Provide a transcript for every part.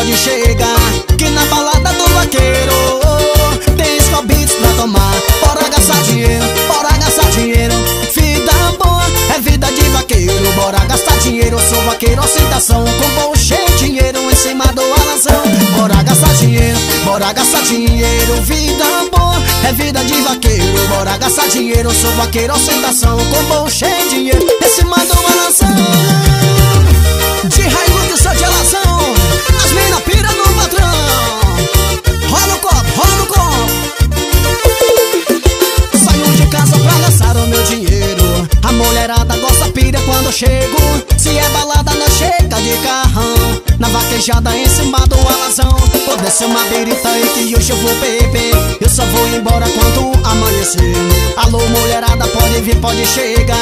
Pode chegar, que na balada do vaqueiro tem escobitos pra tomar. Bora gastar dinheiro, bora gastar dinheiro. Vida boa é vida de vaqueiro. Bora gastar dinheiro, eu sou vaqueiro, ostentação. Com bolsa e dinheiro em cima do alazão. Bora gastar dinheiro, bora gastar dinheiro. Vida boa é vida de vaqueiro. Bora gastar dinheiro, eu sou vaqueiro, ostentação. Com bolsa e dinheiro em cima do alazão. De raiva do Xote alazão. As mina pira no patrão. Rola o copo, rola o copo. Saio de casa pra gastar o meu dinheiro. A mulherada gosta pira quando eu chego. Se é balada, não chega de carrão. Na vaquejada em cima do alazão. Vou descer uma birita e que hoje eu vou beber. Eu só vou embora quando amanhecer. Alô mulherada, pode vir, pode chegar,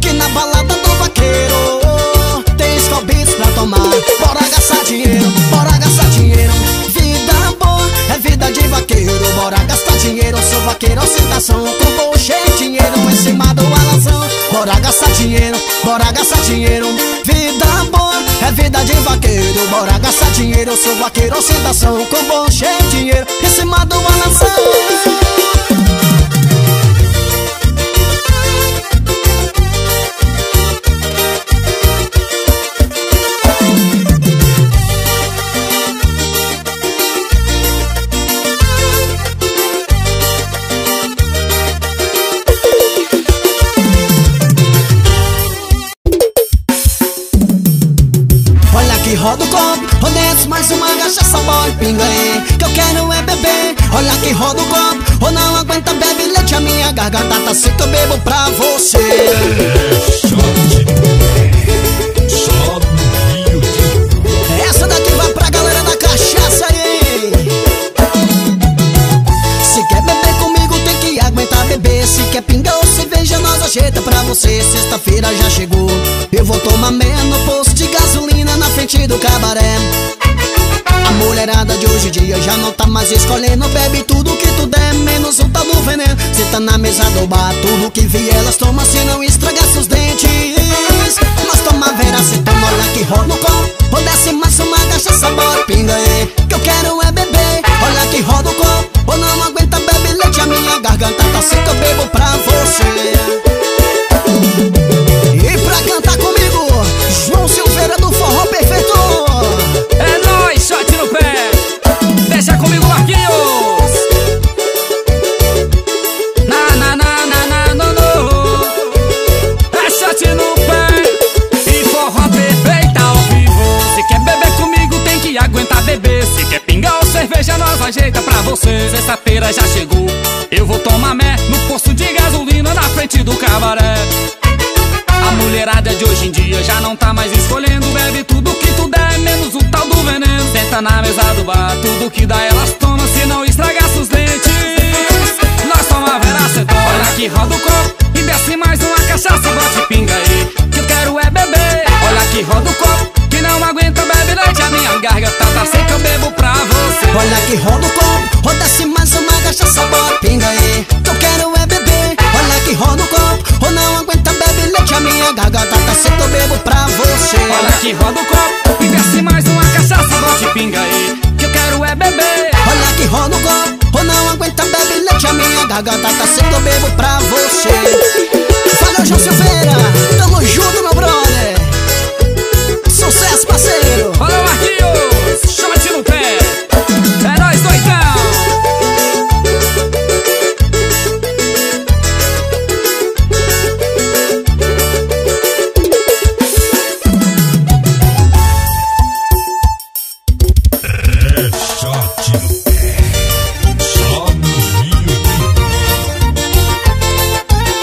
que na balada do vaqueiro tem escobitos pra tomar. Bora gastar dinheiro, bora gastar dinheiro. Vida boa é vida de vaqueiro. Bora gastar dinheiro, sou vaqueiro, ostentação. Com bolsa e dinheiro em cima do alazão. Bora gastar dinheiro, bora gastar dinheiro. Vida boa é vida de vaqueiro, bora gastar dinheiro. Eu sou vaqueiro, ostentação, com bom cheio de dinheiro, em cima do balanção. Roda o copo, desce mais uma cachaça, boy, pinguém, que eu quero é beber. Olha que roda o copo, ou não aguenta, bebe leite, a minha garganta tá seca, eu bebo pra você. Xote, só no Rio de Janeiro. Essa daqui vai pra galera da cachaça aí. Se quer beber comigo, tem que aguentar beber. Se quer pingar ou cerveja, nós ajeita pra você. Sexta-feira já chegou, eu vou tomar meia no posto de gasolina, na frente do cabaré. A mulherada de hoje em dia já não tá mais escolhendo, bebe tudo que tu der, menos o tal do veneno. Se tá na mesa do bar, tudo que vi elas toma, se não estragar seus dentes. Nós toma vera, se toma, olha que roda o copo, ou desce mais uma cachaça, bora pinguém, que eu quero é beber. Olha que roda o copo, ou não aguenta, bebe leite, a minha garganta tá seca, eu bebo pra você. Ajeita pra você, sexta-feira já chegou, eu vou tomar mé no posto de gasolina, na frente do cabaré. A mulherada de hoje em dia já não tá mais escolhendo, bebe tudo que tu der, menos o tal do veneno. Senta na mesa do bar, tudo que dá elas toma, se não estragar seus dentes. Nós toma vera, cê toma, olha que roda o copo, e desce mais uma cachaça, bate pinga aí, que eu quero é beber. Olha que roda o copo, que não aguenta, bebe leite, a minha garganta tá seca, eu bebo pra você. Olha que roda o copo, ou desce mais uma cachaça, bora pinga aí, que eu quero é beber. Olha que roda o copo, ou não aguenta, bebe leite, a minha garganta tá seca, eu bebo pra você. Olha que roda o copo, e desce mais uma cachaça, bora pinga aí, que eu quero é beber. Olha que roda o copo, ou não aguenta, bebe leite, a minha garganta tá seca, eu bebo pra você. Valeu, João Silveira, tamo junto, meu brother. Sucesso, parceiro. Valeu, Marquinhos, Xote no pé. É nóis, doidão! É Xote no pé, só no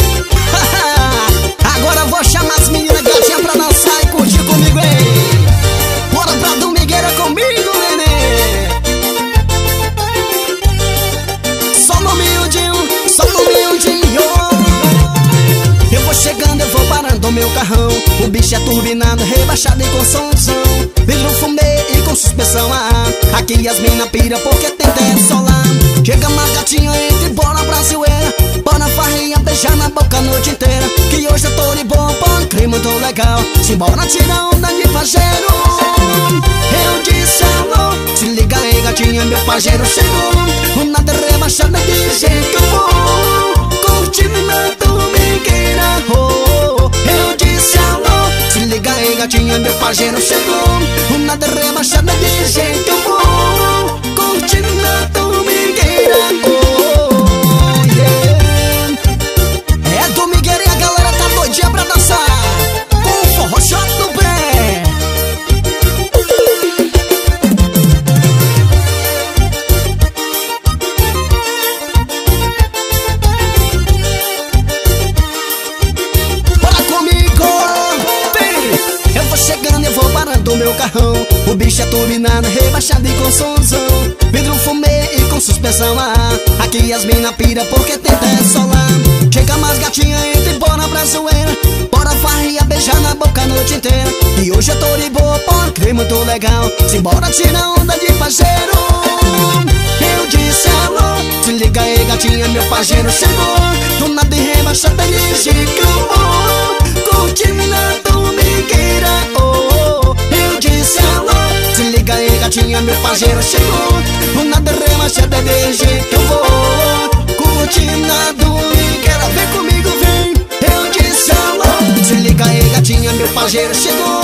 Rio. Agora eu vou chamar as meninas gatinhas pra dançar e curtir comigo, hein? Bora pra domingueira comigo, neném! Chegando eu vou parando o meu carrão, o bicho é turbinado, rebaixado e com somzão, vidro fumê e com suspensão a ar. Aqui as mina pira porque tem teto solar. Chega uma gatinha, entra e bora brasileira, bora farrinha, beijar na boca a noite inteira, que hoje eu tô de boa, pô, clima tô legal, simbora tirar onda de pajeiro. Eu disse alô, se liga aí gatinha, meu pajeiro chegou, o nada rebaixado de jeito que eu vou, curtindo na domingueira. Oh, eu disse alô, se liga aí gatinha, meu pajeiro chegou, o nada rebaixado de jeito que eu vou, curtindo na domingueira. Oh, yeah. É domingueira e a galera tá doidinha pra dançar com o forró Xote no pé. Chegando eu vou parando o meu carrão, o bicho é turbinado, rebaixado e com somzão, vidro fumê e com suspensão a ar. Aqui as mina pira porque tenta é solar. Chega mais gatinha, entra e bora pra zoeira, bora farrinha, beijar na boca a noite inteira, e hoje eu tô de boa, pô, clima tô legal, simbora tira onda de pajeiro. Eu disse alô, se liga aí gatinha, meu pajeiro chegou, do nada e rebaixado ele chegou, curtindo na domingueira. Oh, oh, oh, eu disse meu pajeiro chegou. Nada relaxada de jeito que eu vou. Curtinado e quero ver comigo, vem. Eu disse alô. Se liga aí, gatinha, meu pajeiro chegou.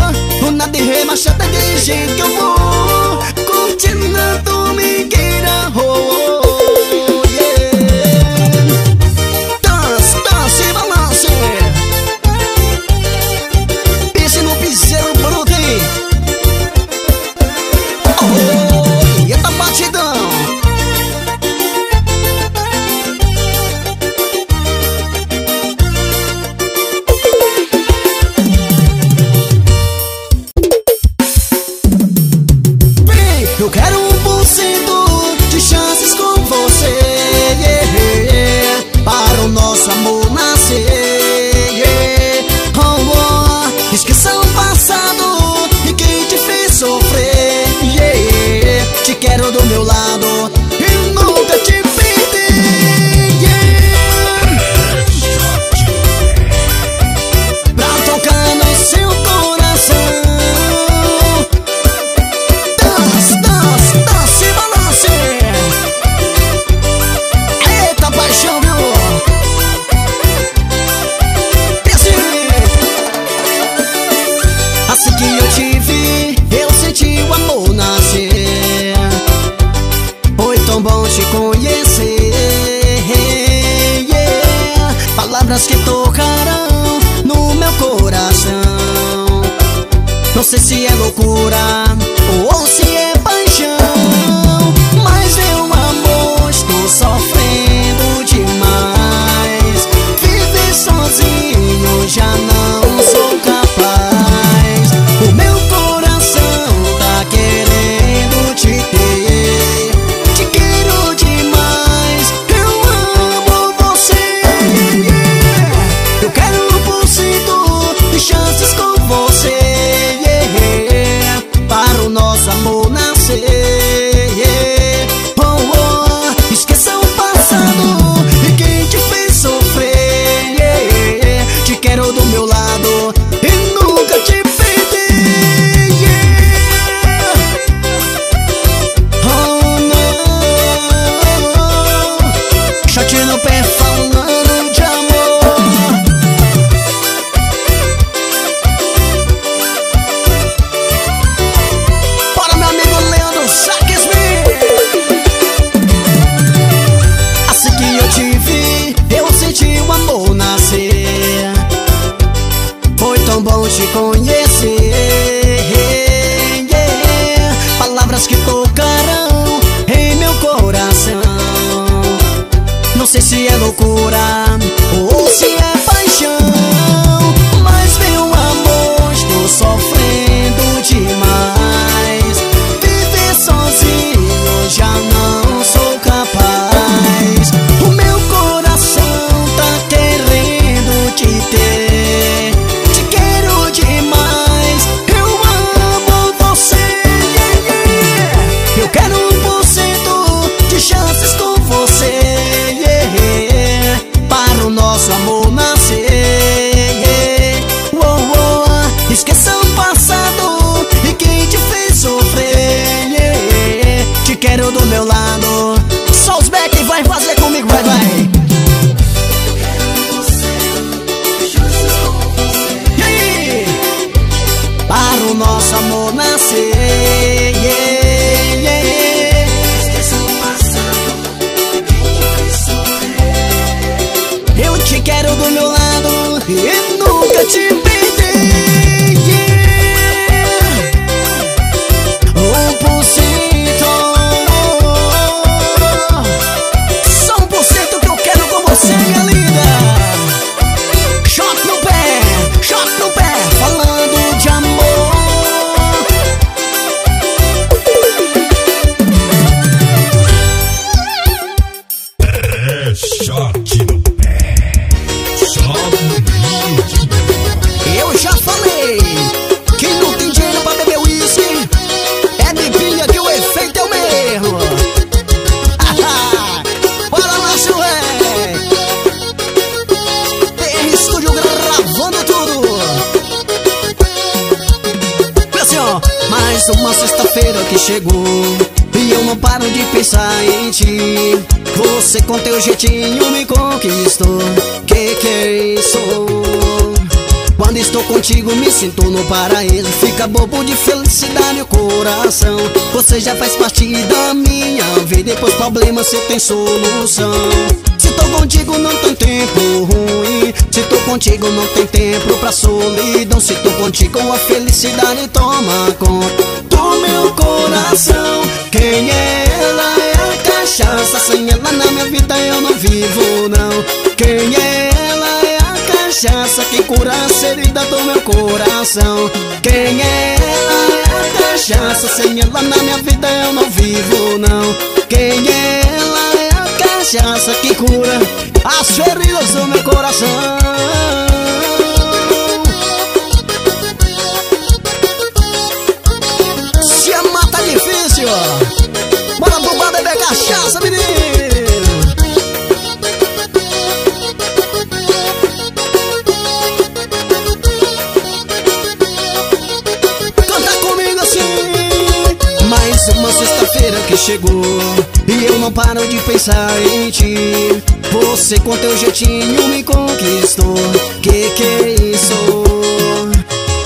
Nada relaxada de jeito que eu vou. Curtinado e queira rolar. Não sei se é loucura ou se é paixão, mas meu amor, estou sofrendo demais. Viver sozinho já não sou capaz. O meu coração tá querendo te ter. Te quero demais, eu amo você. Eu quero 1% de chances com você. Xote no pé, só no brilho de mais uma sexta-feira que chegou e eu não paro de pensar em ti. Você com teu jeitinho me conquistou. Que é isso? Quando estou contigo me sinto no paraíso. Fica bobo de felicidade o coração. Você já faz parte da minha vida e pros problemas você tem solução. Se tô contigo não tem tempo ruim. Se tô contigo não tem tempo pra solidão. Se tô contigo a felicidade toma conta do meu coração. Quem é ela é a cachaça. Sem ela na minha vida eu não vivo não. Quem é ela é a cachaça que cura a ferida do meu coração. Quem é ela é a cachaça. Sem ela na minha vida eu não vivo não. Quem é ela é cachaça que cura as feridas do meu coração. Se a mata é difícil, bora bombar beber cachaça, menino. Canta comigo assim. Mais uma sexta-feira que chegou e eu não paro de pensar em ti. Você com teu jeitinho me conquistou. Que é isso?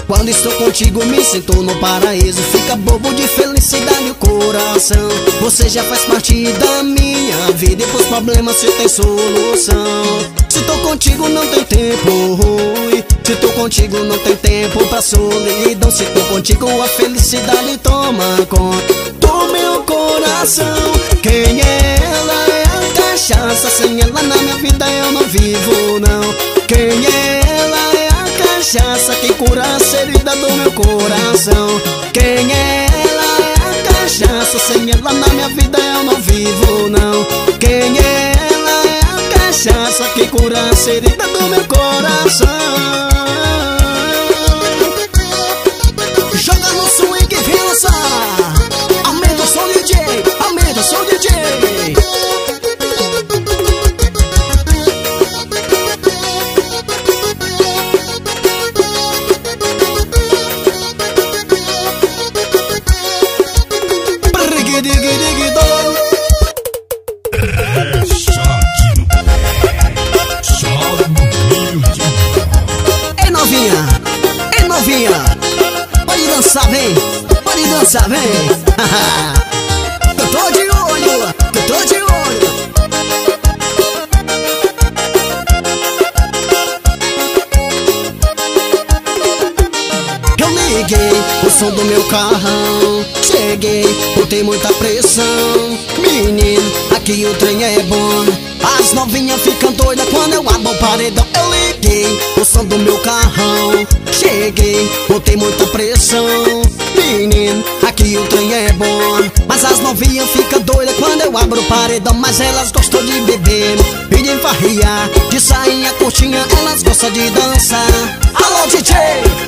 Quando estou contigo me sinto no paraíso. Fica bobo de felicidade o coração. Você já faz parte da minha vida e pros problemas você tem solução. Se tô contigo não tem tempo ruim. Se tô contigo não tem tempo pra solidão. Se tô contigo a felicidade toma conta do meu coração. Quem é ela é a cachaça, sem ela na minha vida eu não vivo não. Quem é ela é a cachaça que cura a ferida do meu coração. Quem é ela é a cachaça, sem ela na minha vida eu não vivo não. Quem é ela é a cachaça que cura a ferida do meu coração. Joga no swing e pensa. Aumenta o som DJ, aumenta o som DJ. Sabe? Eu tô de olho, eu tô de olho. Eu liguei o som do meu carrão. Cheguei, botei muita pressão. Menino, aqui o trem é bom. As novinhas ficam doidas quando eu abro o paredão. Eu liguei o som do meu carrão. Cheguei, botei muita pressão. Menino, aqui o trem é bom. Mas as novinhas ficam doidas quando eu abro o paredão. Mas elas gostam de beber e de farrear. De sainha curtinha, elas gostam de dançar. Alô DJ,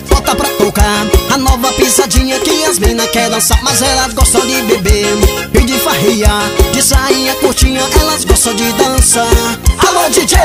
bota pra tocar a nova pisadinha que as meninas querem dançar. Mas elas gostam de beber e de farrear. De sainha curtinha, elas gostam de dançar. Alô DJ,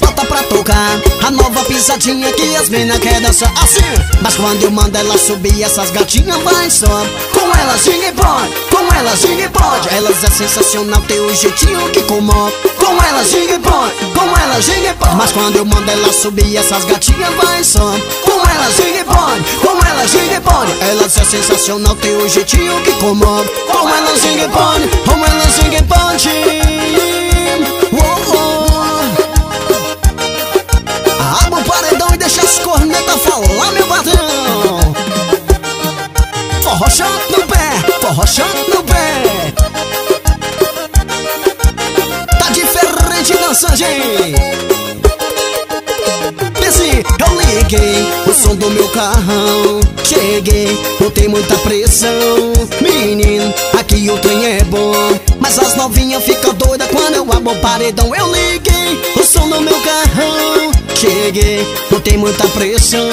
bota pra tocar a nova pisadinha que as meninas querem dançar assim. Mas quando eu mando ela subir, essas gatinhas vai só. Com elas ninguém pode, com elas ninguém pode. Elas é sensacional, tem o jeitinho que incomoda. Com elas ninguém pode, com elas ninguém pode. Mas quando eu mando ela subir, essas gatinhas vai só. Com elas ninguém pode, com elas ninguém pode. Elas é sensacional, tem o jeitinho que incomoda. Com elas ninguém pode, com elas ninguém pode. Abra o paredão e deixa as cornetas falar, meu patrão. Forró Xote no pé, forró Xote no pé. Tá diferente dançagem. Esse eu liguei o som do meu carrão. Cheguei, botei muita pressão. Menino, aqui o trem é bom. Mas as novinhas ficam doidas quando eu abro o paredão. Eu liguei o som do meu carrão. Cheguei, botei muita pressão.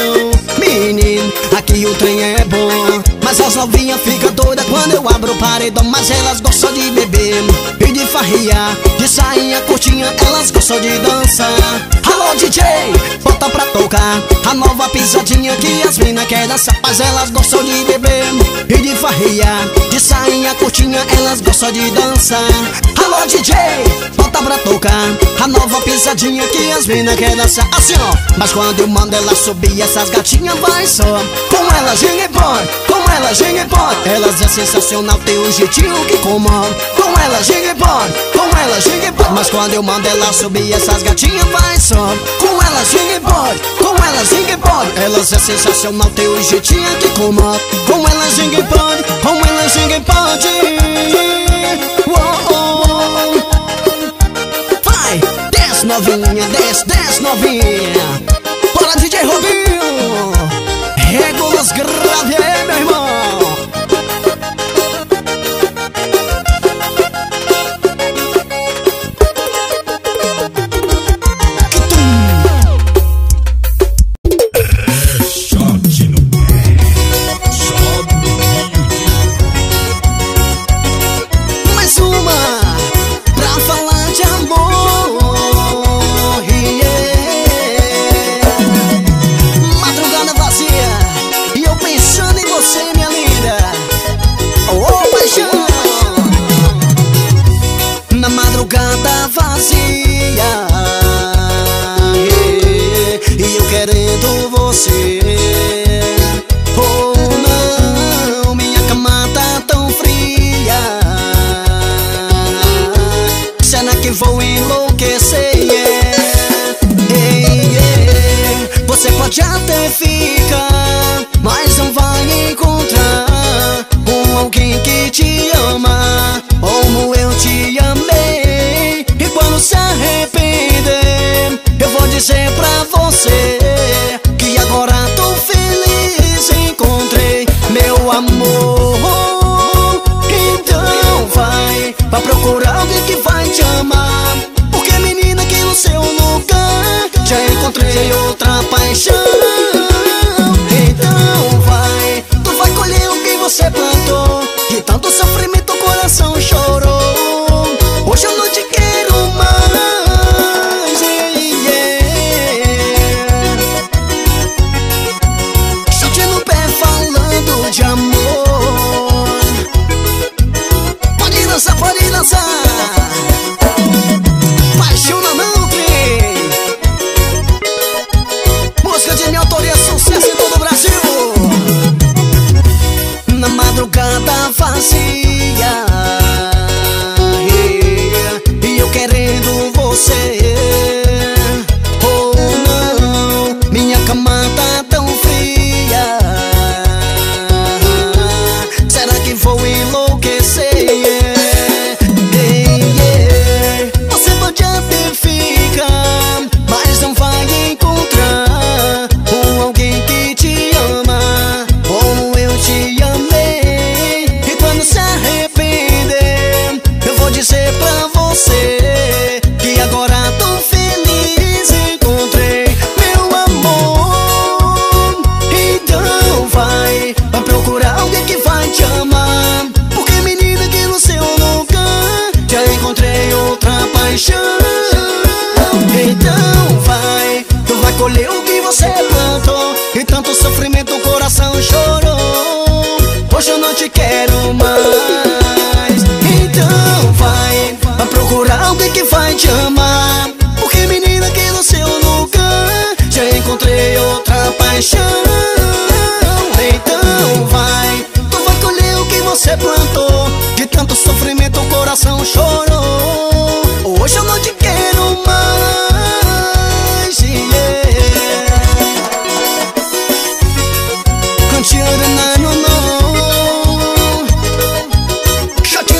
Menino, aqui o trem é bom. Mas as novinhas ficam doidas quando eu abro o paredão. Mas elas gostam de beber e de farrear. De sainha curtinha elas gostam de dançar. Alô DJ, bota pra tocar a nova pisadinha que as mina quer dançar. Mas elas gostam de beber e de farrear. De sainha curtinha elas gostam de dançar. Alô DJ, bota pra tocar a nova pisadinha que as mina quer dançar. Assim ó, mas quando eu mando ela subir, essas gatinhas vai só. Com elas ninguém pode, com elas ninguém pode. Elas é sensacional, tem um jeitinho que comanda. Com elas ninguém pode, com elas ninguém pode. Mas quando eu mando ela subir, essas gatinhas vai só. Com elas ninguém pode, com elas ninguém pode. Elas é sensacional, tem um jeitinho que comanda. Com elas ninguém pode, com elas ninguém pode. Vai, desce novinha, desce novinha. Bora DJ Robinho. Régulas grave aí, meu irmão. É Xote no pé, Xote. Mais uma pra falar de amor, yeah. Madrugada vazia e eu pensando em você, minha linda. Oh, paixão. Na madrugada vazia e eu querendo você. Oh não, minha cama tá tão fria. Será que vou enlouquecer? Você pode até ficar, mas não vai encontrar com alguém que te ama como eu te amei. E quando se arrepender, eu vou dizer pra você que agora tô feliz, encontrei meu amor. Então vai procurar alguém que vai te amar. Porque menina, que no seu lugar já encontrei outra paixão. Então tu vai colher o que você plantou. De tanto sofrimento o coração chorou. Hoje eu não te quero mais, yeah. Xote no pé falando de amor. Pode dançar, pode dançar. Madrugada vazia e eu querendo você. Oh não, minha cama tá tão fria. Será que vou enlouquecer? Você pode até ficar, mas não vai encontrar com alguém que te ama como eu te amei. Se arrepender, eu vou dizer pra você que agora tô feliz, encontrei meu amor. Então vai procurar alguém que vai te amar. Porque menina, que no seu lugar já encontrei outra paixão. Então tu vai colher o que você plantou. E tanto sofrimento o coração chorou. Hoje eu não te quero mais. Então vai procurar alguém que vai te amar. Porque menina, que no seu lugar já encontrei outra paixão. Então tu vai colher o que você plantou. De tanto sofrimento o coração chorou. Hoje eu não te quero mais, yeah. Canteando na noite. Xote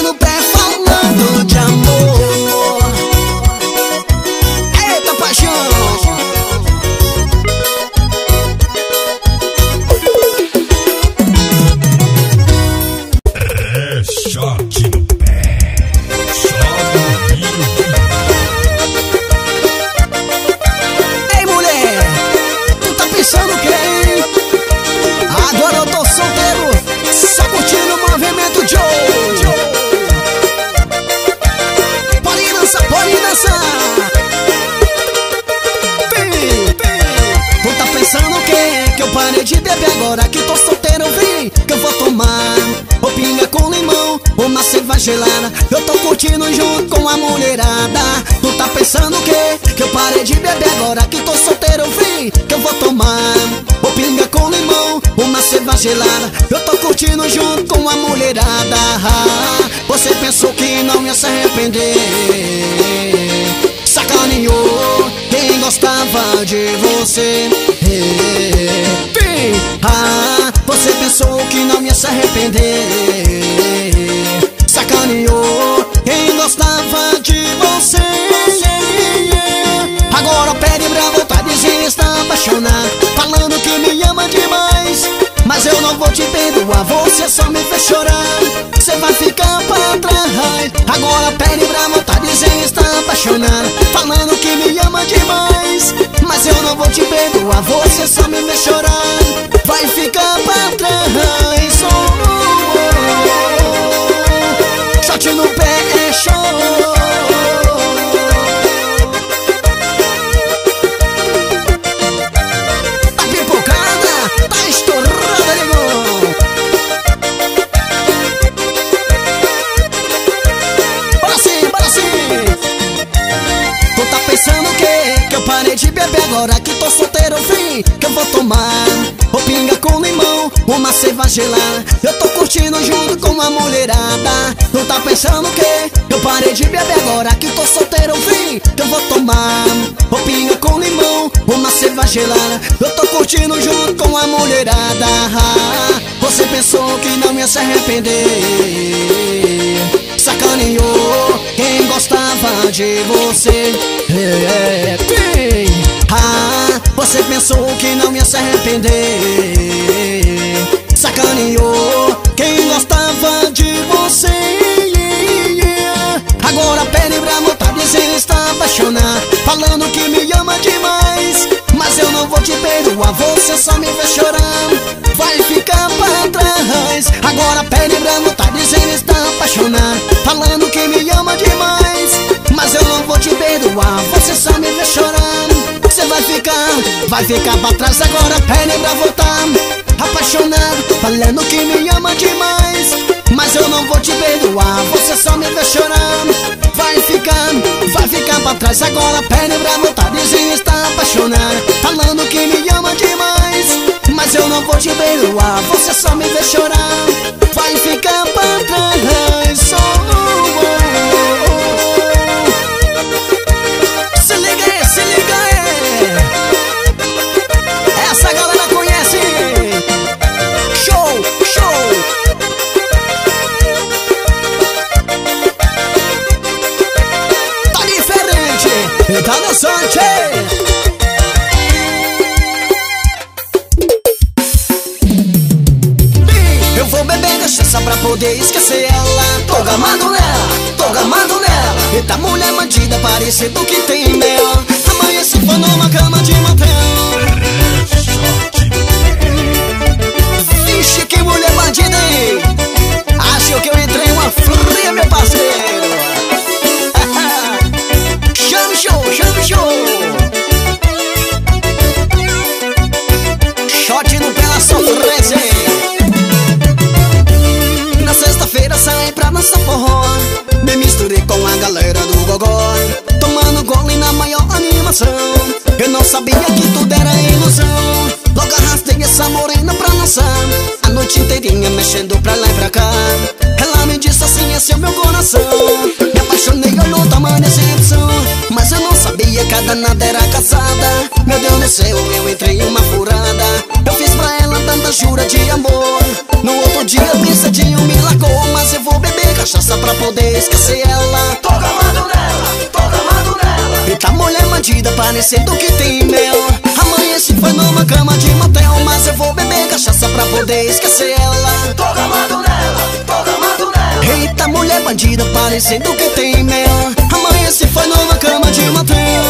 no pé, Xote no pé. de beber agora que tô solteiro, vem que eu vou tomar ou pinga com limão, ou uma cerveja gelada. Eu tô curtindo junto com a mulherada. Tu tá pensando o quê? Que eu parei de beber agora que tô solteiro, vem que eu vou tomar ou pinga com limão, uma cerveja gelada. Eu tô curtindo junto com a mulherada. Você pensou que não ia se arrepender, sacaneou quem gostava de você. Você pensou que não ia se arrepender, sacaneou quem gostava de você. Agora pede pra voltar, dizendo está apaixonado, falando que me ama demais, mas eu não vou te perdoar, você só me fez chorar. Você vai ficar pra trás. Agora pede pra voltar, dizendo está apaixonado, falando que me ama demais, mas eu não vou te perdoar, você só me fez chorar. Vai ficar pra trás. Xote no pé é show. Agora que tô solteiro, vem que eu vou tomar ou pinga com limão, uma cerveja gelada. Eu tô curtindo junto com a mulherada. Não tá pensando que eu parei de beber agora que tô solteiro, vem que eu vou tomar ou pinga com limão, uma cerveja gelada. Eu tô curtindo junto com a mulherada. Você pensou que não ia se arrepender, sacaneou quem gostava de você. Você pensou que não ia se arrepender, sacaneou quem gostava de você. Agora pede pra voltar, dizendo está apaixonado, falando que me ama demais, mas eu não vou te perdoar, você só me fez chorar. Vai ficar pra trás. Agora pede pra voltar, dizendo está apaixonado, falando que me ama demais, mas eu não vou te perdoar, você só me fez chorar. Você vai ficar pra trás. Agora pede pra voltar, apaixonado, falando que me ama demais, mas eu não vou te perdoar, você só me fez chorar. Vai ficar pra trás. Agora pede pra voltar, dizendo está apaixonado, falando que me ama demais, mas eu não vou te perdoar, você só me fez chorar. Vai ficar pra trás. Xote! Eu vou beber cachaça pra poder esquecer ela. Tô gamado nela, tô gamado nela. Eita mulher bandida, parecendo que tem mel. Amanhece foi numa cama de motel. Vixe, que mulher bandida, hein? Acho que eu entrei uma fria, meu parceiro. Xote no pela surpresa. Na sexta-feira saí pra dançar forró, me misturei com a galera do gogó, tomando gole na maior animação. Eu não sabia que tudo era ilusão. Logo arrastei essa morena pra dançar a noite inteirinha, mexendo pra lá e pra cá. Ela me disse assim, esse é o meu coração. Me apaixonei, olhou tamanha decepção, mas eu não sabia que a danada era casada. Meu Deus do céu, eu entrei em uma furada. Eu fiz pra ela tanta jura de amor. No outro dia pisadinha me largou, mas eu vou beber cachaça pra poder esquecer ela. Tô gamado nela, tô gamado nela. Eita mulher bandida, parecendo que tem mel. Amanheci foi numa cama de motel, mas eu vou beber cachaça pra poder esquecer ela. Tô gamado nela, tô gamado nela. Eita mulher bandida, parecendo que tem mel. Amanheci foi numa cama de motel.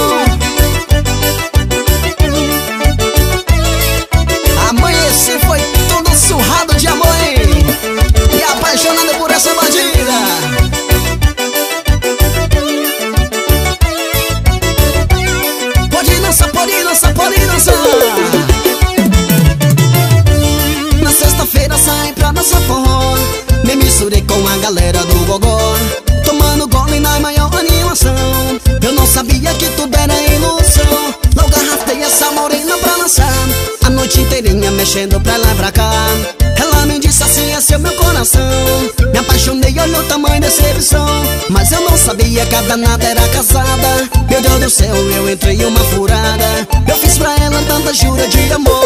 Amanheci foi toda surrada de amor, hein? E apaixonada por essa bandida. Pode dançar, pode dançar, pode dançar. com a galera do gogó, tomando gole na maior animação. Eu não sabia que tudo era ilusão, logo arrastei essa morena pra lançar a noite inteirinha mexendo pra lá e pra cá. Ela me disse assim, esse é o meu coração. Me apaixonei, olha o tamanho da decepção. Mas eu não sabia que a danada era casada. Meu Deus do céu, eu entrei em uma furada. Eu fiz pra ela tanta jura de amor.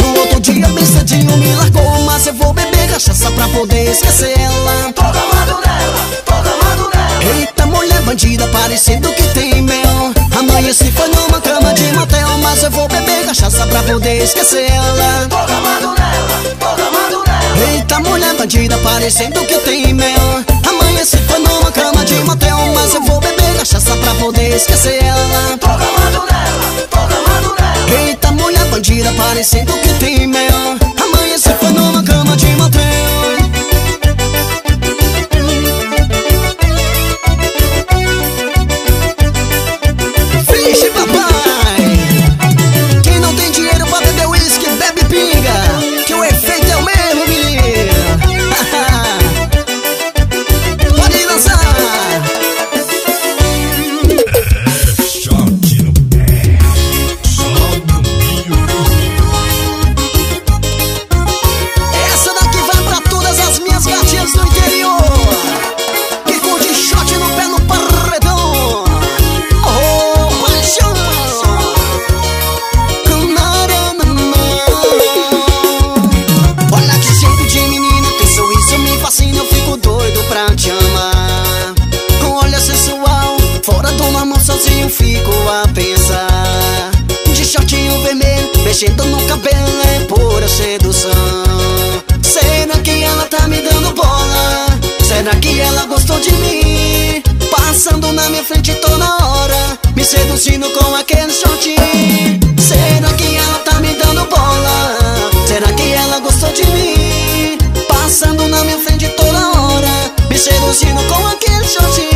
No outro dia pisadinha me largou, mas eu vou beber cachaça pra poder esquecer ela. Tô amado nela, tô amado nela. Eita mulher bandida, parecendo que tem mel. Amanheci foi numa cama de motel, mas eu vou beber cachaça pra poder esquecer ela. Tô amado nela, tô amado nela. Eita mulher bandida, parecendo que tem mel. Amanheci foi numa cama de motel, mas eu vou beber cachaça pra poder esquecer ela. Tô amado nela, tô amado nela. Eita mulher bandida, parecendo que tem mel. Amanheci foi numa cama de motel. Mexendo no cabelo é pura sedução. Será que ela tá me dando bola? Será que ela gostou de mim? Passando na minha frente toda hora, me seduzindo com aquele short. Será que ela tá me dando bola? Será que ela gostou de mim? Passando na minha frente toda hora, me seduzindo com aquele short.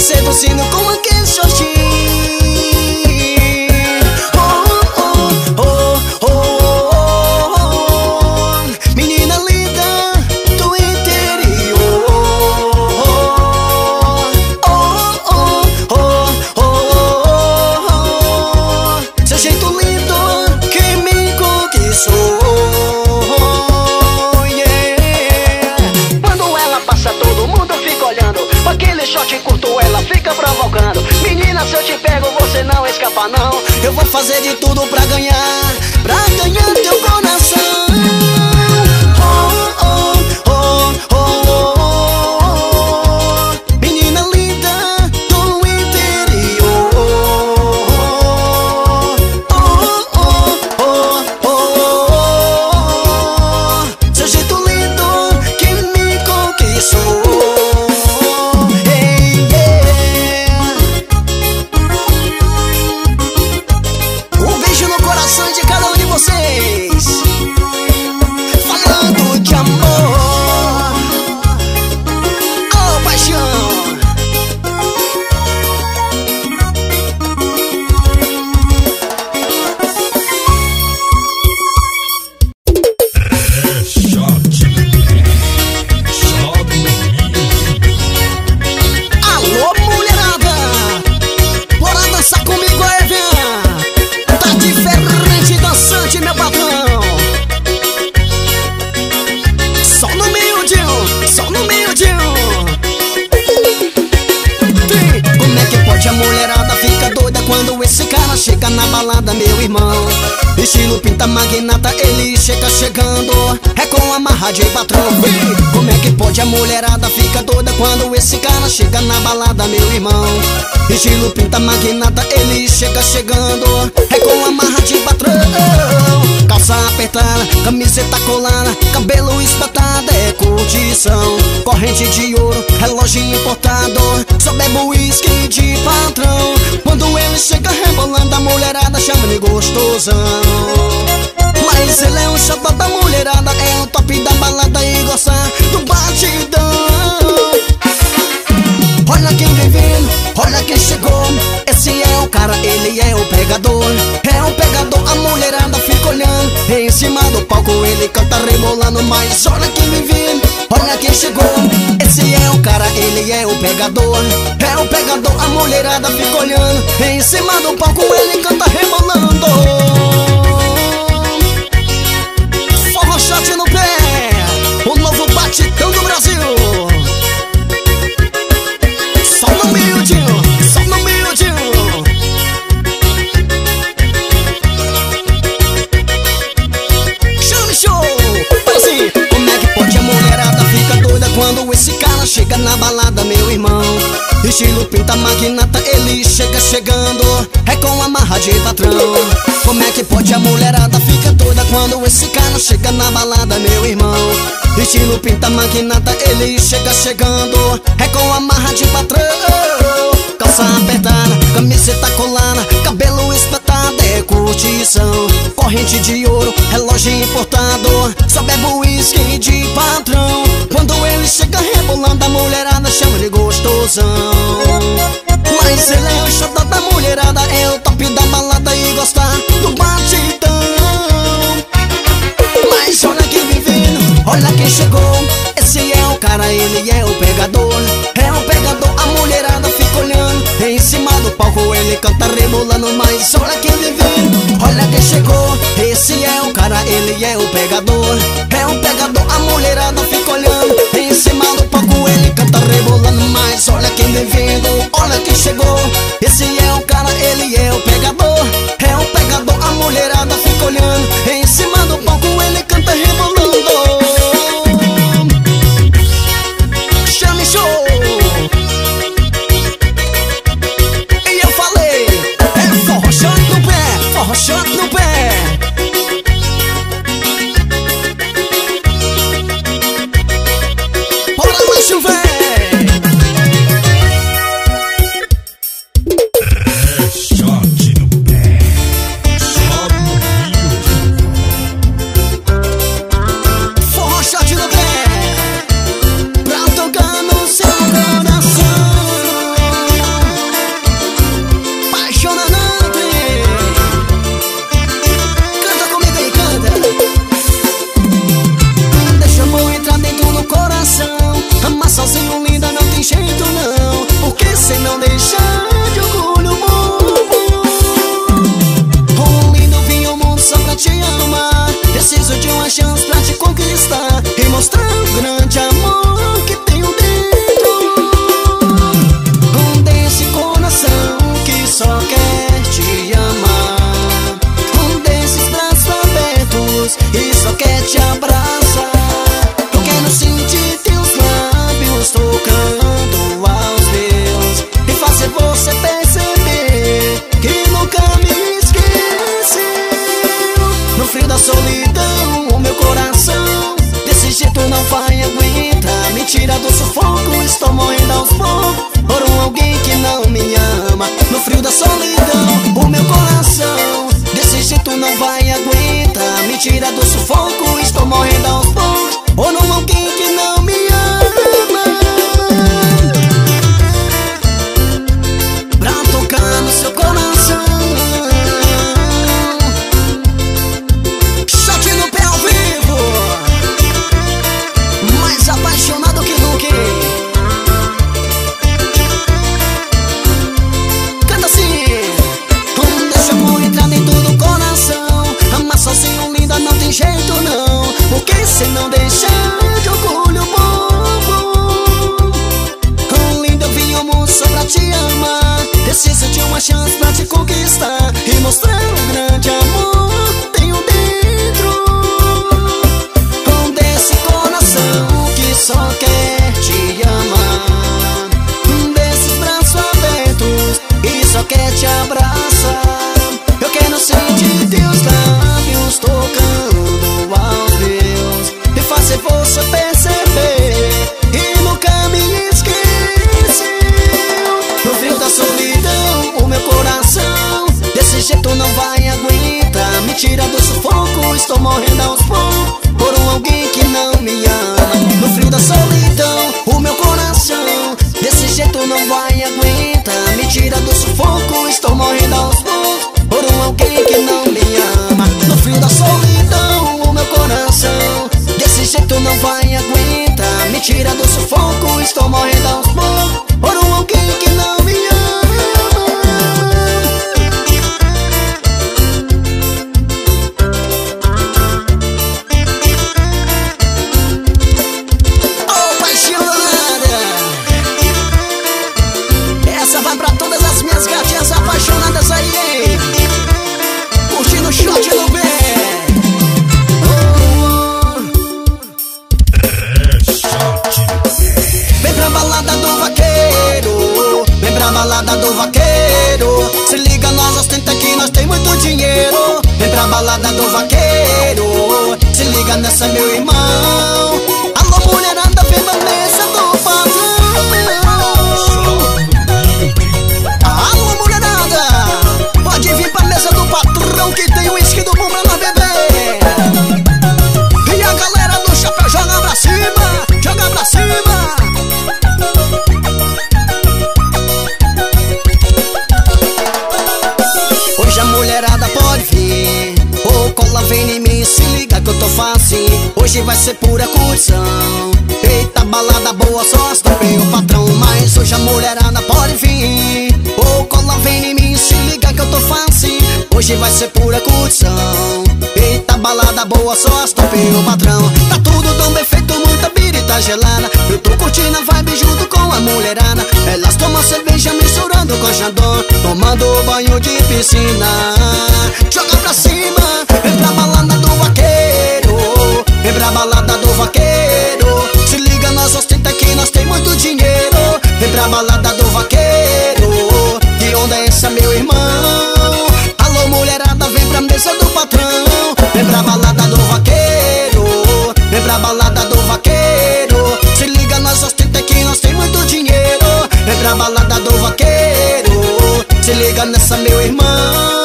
Seduzindo com aquele shortinho. Não, eu vou fazer de tudo pra ganhar teu coração. De cada um de vocês. cara chega na balada, meu irmão. Estilo pinta magnata, ele chega chegando, é com amarra de patrão. Como é que pode a mulherada fica doida quando esse cara chega na balada, meu irmão? Estilo pinta magnata, ele chega chegando, é com amarra de patrão. Calça apertada, camiseta colada, cabelo espetado é curtição. Corrente de ouro, relógio importado, só bebo uísque de patrão. Quando ele chega rebolando, a mulherada chama de gostosão. Mas ele é um xodó da mulherada, é o top da balada e gosta do batidão. Olha quem vem vindo, olha quem chegou, esse é o cara, ele é o pegador. É o pegador, a mulherada fica olhando, em cima do palco ele canta rebolando. Mas olha quem vem vindo, olha quem chegou, esse é o cara, ele é o pegador. É o pegador, a mulherada fica olhando, em cima do palco ele canta rebolando. Forró Xote no pé, o novo batidão do Brasil. Só no miudinho chame show, assim. Como é que pode a mulherada fica doida quando esse cara chega na balada, meu irmão? Estilo pinta magnata, ele chega chegando, é com amarra de patrão. Como é que pode a mulherada fica doida quando esse cara chega na balada, meu irmão? Estilo pinta magnata, ele chega chegando, é com amarra de patrão. Calça apertada, camiseta colada, cabelo espetado é curtição. Corrente de ouro, relógio importado, só bebo uísque de patrão. Quando ele chega rebolando, a mulherada chama de gostosão. Mas ele é o xodó da mulherada, é o top da balada e gosta do batidão. Mas olha quem vem vindo, olha quem chegou, esse é o cara, ele é o pegador. É o pegador, a mulherada fica olhando, em cima do palco ele canta rebolando. Mas olha quem vem vindo, olha quem chegou, esse é o cara, ele é o pegador. É o pegador, a mulherada fica olhando, em cima do palco ele canta rebolando. Mas olha quem vem vindo, olha quem chegou, esse é o cara, ele é o pegador. É o pegador, a mulherada fica olhando, em cima do palco ele canta rebolando. Xote no pé, bora lá chover. Xote no pé, forró xote no pé, pra tocar no seu coração. Apaixonado. Sozinho, linda, não tem jeito não, porque cê não deixa de orgulho bom. Um lindo vinho, mundo só pra te amar. Preciso de uma chance pra te conquistar e mostrar o grande amor que tenho dentro. Um desse coração que só quer te amar. Um desses braços abertos e só quer te abraçar. Eu quero sentir teus tocando aos meus e fazer você perceber que nunca me esqueceu. No frio da solidão, o meu coração desse jeito não vai aguentar. Me tira do sufoco, estou morrendo aos poucos por um alguém que não me ama. No frio da solidão, o meu coração desse jeito não vai aguentar. Me tira do sufoco, estou morrendo aos poucos por um alguém que não me ama. Seu coração, xote no pé ao vivo, mais apaixonado que nunca. Canta assim, deixa amor entrar dentro do coração. Amar sozinho, linda, não tem jeito não, porque cê não deixa de orgulho bobo. Linda, eu vim, amor, só pra te amar. Preciso de uma chance pra te conquistar jeito não vai aguentar. Me tira do sufoco, estou morrendo aos poucos por um alguém que não me ama. Oh, apaixonada, essa vai pra todas as minhas gatinhas apaixonadas aí, hein? Curtindo o Xote no bem. Balada do vaqueiro, se liga, nós ostenta que nós tem muito dinheiro. Vem pra balada do vaqueiro, se liga nessa, meu irmão. Alô, mulherada, permaneça do patrão. Alô, mulherada, pode vir pra mesa do patrão, que tem uísque do bom pra nós beber. E a galera do chapéu joga pra cima, joga pra cima. Vem em mim, se liga que eu tô fácil. Hoje vai ser pura curtição. Eita, balada boa, só as também o patrão. Mas hoje a mulherada pode vir. Ô, cola, vem em mim, se liga que eu tô fácil. Hoje vai ser pura curtição. Eita, balada boa, só as também o patrão. Tá tudo tão bem feito, muita birita gelada. Eu tô curtindo a vibe junto com a mulherada. Elas tomam cerveja misturando com jandô, tomando banho de piscina. Joga pra cima. Vem pra balada do vaqueiro, vem pra balada do vaqueiro. Se liga, nós ostenta que nós tem muito dinheiro. Vem pra balada do vaqueiro, que onda é essa, meu irmão? Alô, mulherada, vem pra mesa do patrão. Vem pra balada do vaqueiro, vem pra balada do vaqueiro. Se liga, nós ostenta que nós tem muito dinheiro.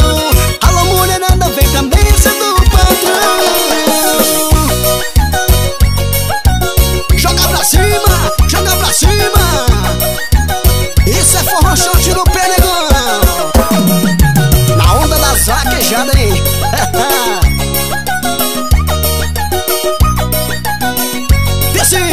Vem pra balada do vaqueiro, se liga nessa, meu irmão. Isso é forró, Xote no Pelegão. Na onda da zaquejada, hein? Desce.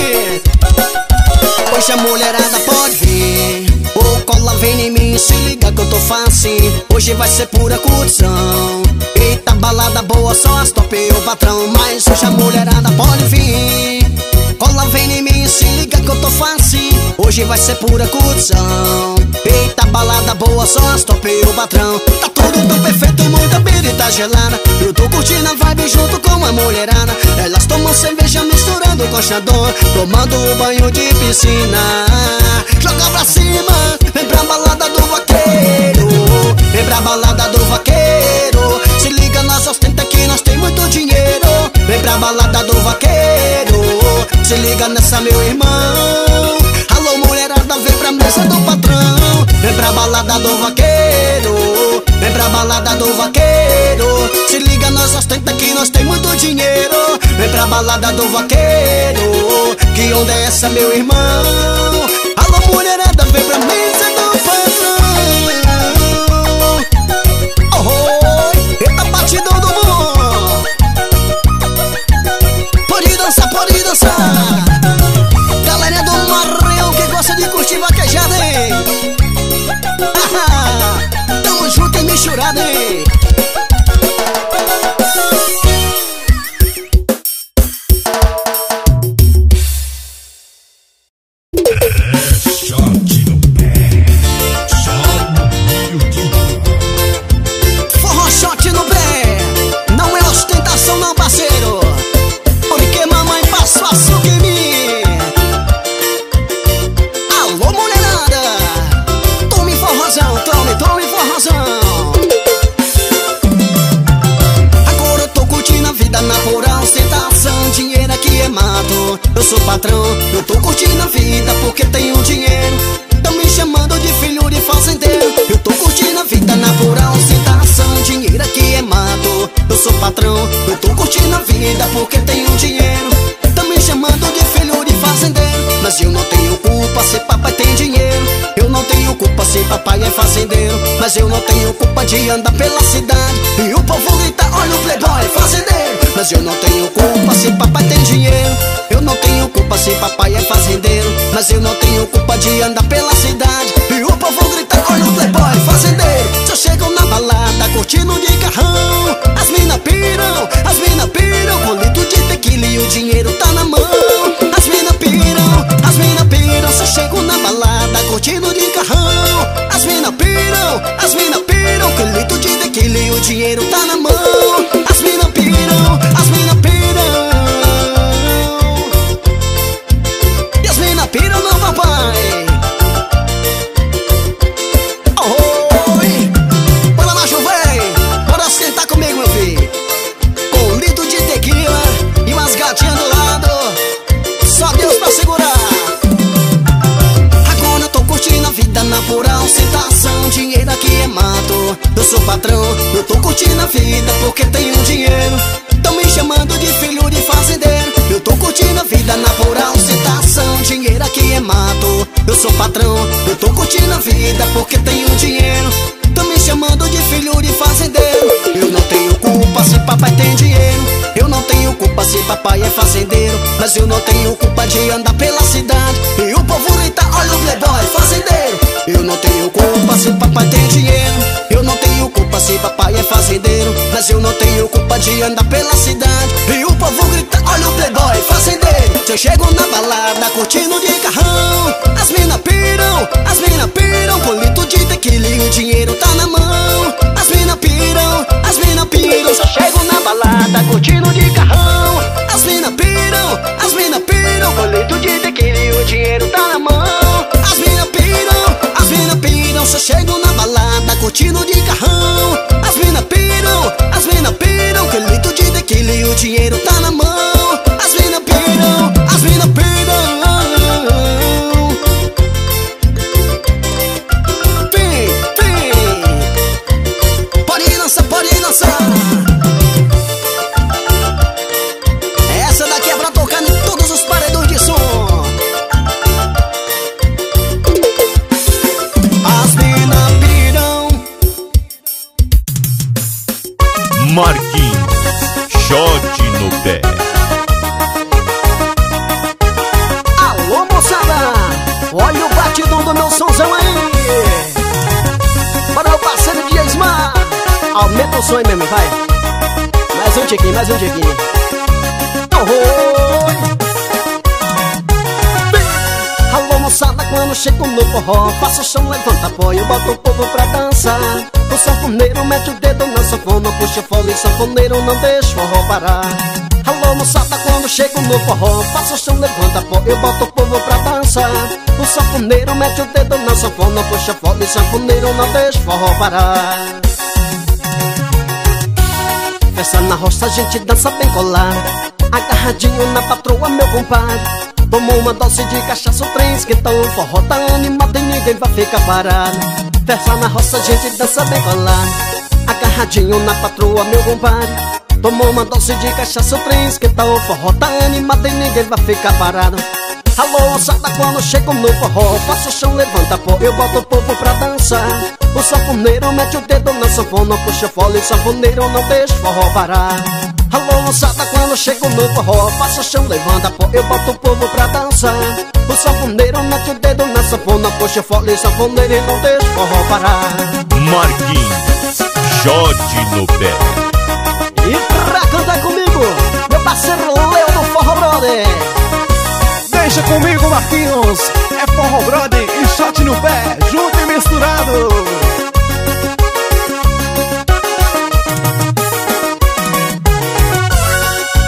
Hoje a mulherada pode vir. Ô, cola, vem em mim, se liga que eu tô fácil. Hoje vai ser pura curtição. Eita, balada boa, só as top e o patrão. Mas hoje a mulherada pode vir. Cola, vem em mim, se liga que eu tô fácil. Hoje vai ser pura curtição. Eita, balada boa, só as top e o patrão. Tá tudo tão perfeito, muita birita gelada. Eu tô curtindo a vibe junto com a mulherada. Elas tomam cerveja misturando com xandô, tomando um banho de piscina. Joga pra cima. Vem pra balada do vaqueiro, vem pra balada do vaqueiro. Se liga, nós ostenta que nós tem muito dinheiro. Vem pra balada do vaqueiro, se liga nessa, meu irmão. Alô, mulherada, vem pra mesa do patrão. Vem pra balada do vaqueiro, vem pra balada do vaqueiro. Se liga, nós ostenta que nós tem muito dinheiro. Vem pra balada do vaqueiro, que onda é essa, meu irmão? Alô, mulherada, vem pra mesa do patrão. Oh, oh, eita, batidão do bom. Pode dançar, pode dançar. Galera do Maranhão que gosta de curtir vaquejada, hein? Ah, tamo junto e misturado, hein? Eu sou patrão, eu tô curtindo a vida porque tenho dinheiro. Tão me chamando de filho de fazendeiro. Eu tô curtindo a vida na rural, ostentação, dinheiro aqui é mato. Eu sou patrão, eu tô curtindo a vida porque tenho dinheiro. Tão me chamando de filho de fazendeiro. Mas eu não tenho culpa se papai tem dinheiro. Eu não tenho culpa se papai é fazendeiro. Mas eu não tenho culpa de andar pela cidade e o povo grita, olha o playboy fazendeiro. Mas eu não tenho culpa se papai tem dinheiro. tempo pode andar pela cidade e o povo grita, olha o playboy fazendeiro. Se eu chego na balada curtindo de carrão, as mina piram com litro de tequila e o dinheiro tá na mão. As mina piram, se eu chego na balada curtindo de carrão, as mina piram com litro de tequila e o dinheiro tá na mão. As mina piram pira não, papai. Oi, bora lá, jovem, bora sentar comigo, meu filho. Com um litro de tequila e umas gatinhas do lado, só Deus pra segurar. Agora eu tô curtindo a vida na pura ostentação, dinheiro aqui é mato, eu sou patrão. Eu tô curtindo a vida porque tenho dinheiro, tão me chamando de filho de fazendeiro. Eu tô curtindo a vida na pura ostentação, dinheiro aqui é mato, eu sou patrão. Eu tô curtindo a vida porque tenho dinheiro, tão me chamando de filho de fazendeiro. Eu não tenho culpa se papai tem dinheiro, eu não tenho culpa se papai é fazendeiro. Mas eu não tenho culpa de andar pela cidade e o povo grita, olha o playboy fazendeiro. Eu não tenho culpa se papai tem dinheiro, eu não tenho culpa se papai é fazendeiro. Mas eu não tenho culpa de andar pela cidade e o povo grita, olha o playboy fazendeiro. Se eu chego na balada curtindo de carrão, as mina piram com litro de tequila e o dinheiro tá na mão. As mina piram, se eu chego na balada curtindo de carrão, as mina piram com litro de tequila e o dinheiro tá na mão. As mina piram, se eu chego na balada curtindo de carrão, as mina piram com litro de tequila e o dinheiro tá na mão. As mina piram, pim, pode dançar, essa daqui é pra tocar em todos os paredões de som. As mina piram. Marquinhos, Xote no pé. Olha o batidão do meu somzão aí. Bora, meu parceiro de Esmar. Aumenta o som aí mesmo, vai. Mais um tiquinho, mais um tiquinho. Alô, moçada, quando chego no forró, faço o chão, levanta apoio, boto o povo pra dançar. O sanfoneiro mete o dedo na sanfona, puxa o fole, sanfoneiro não deixa o forró parar. Alô, moçada, quando chego no forró, faço o chão, levanta apoio, eu boto o povo pra dançar. O sanfoneiro mete o dedo na sanfona, puxa fole, sanfoneiro não deixa o forró parar. Festa na roça, a gente dança bem colada, agarradinho na patroa, meu compadre. Tomou uma dose de cachaça, o trem esquentou, o forró tá animado e ninguém vai ficar parado. Festa na roça, a gente dança bem colada, agarradinho na patroa, meu compadre. Tomou uma dose de cachaça, o trem esquentou, o forró tá animado e ninguém vai ficar parado. Alô, moçada, quando chego no forró, faço o chão, levanta pó, eu boto o povo pra dançar. O sanfoneiro mete o dedo na sanfona, puxa fole, o sanfoneiro não deixa o forró parar. Alô, moçada, quando chego no forró, faço o chão, levanta pó, eu boto o povo pra dançar. O sanfoneiro mete o dedo na sanfona, puxa fole, o sanfoneiro não deixa o forró parar. Marquinhos, Xote no pé. E pra cantar comigo, meu parceiro Leo do Forró Brother. Deixa comigo, Marquinhos, é Forró Brother e Xote no pé, junto e misturado.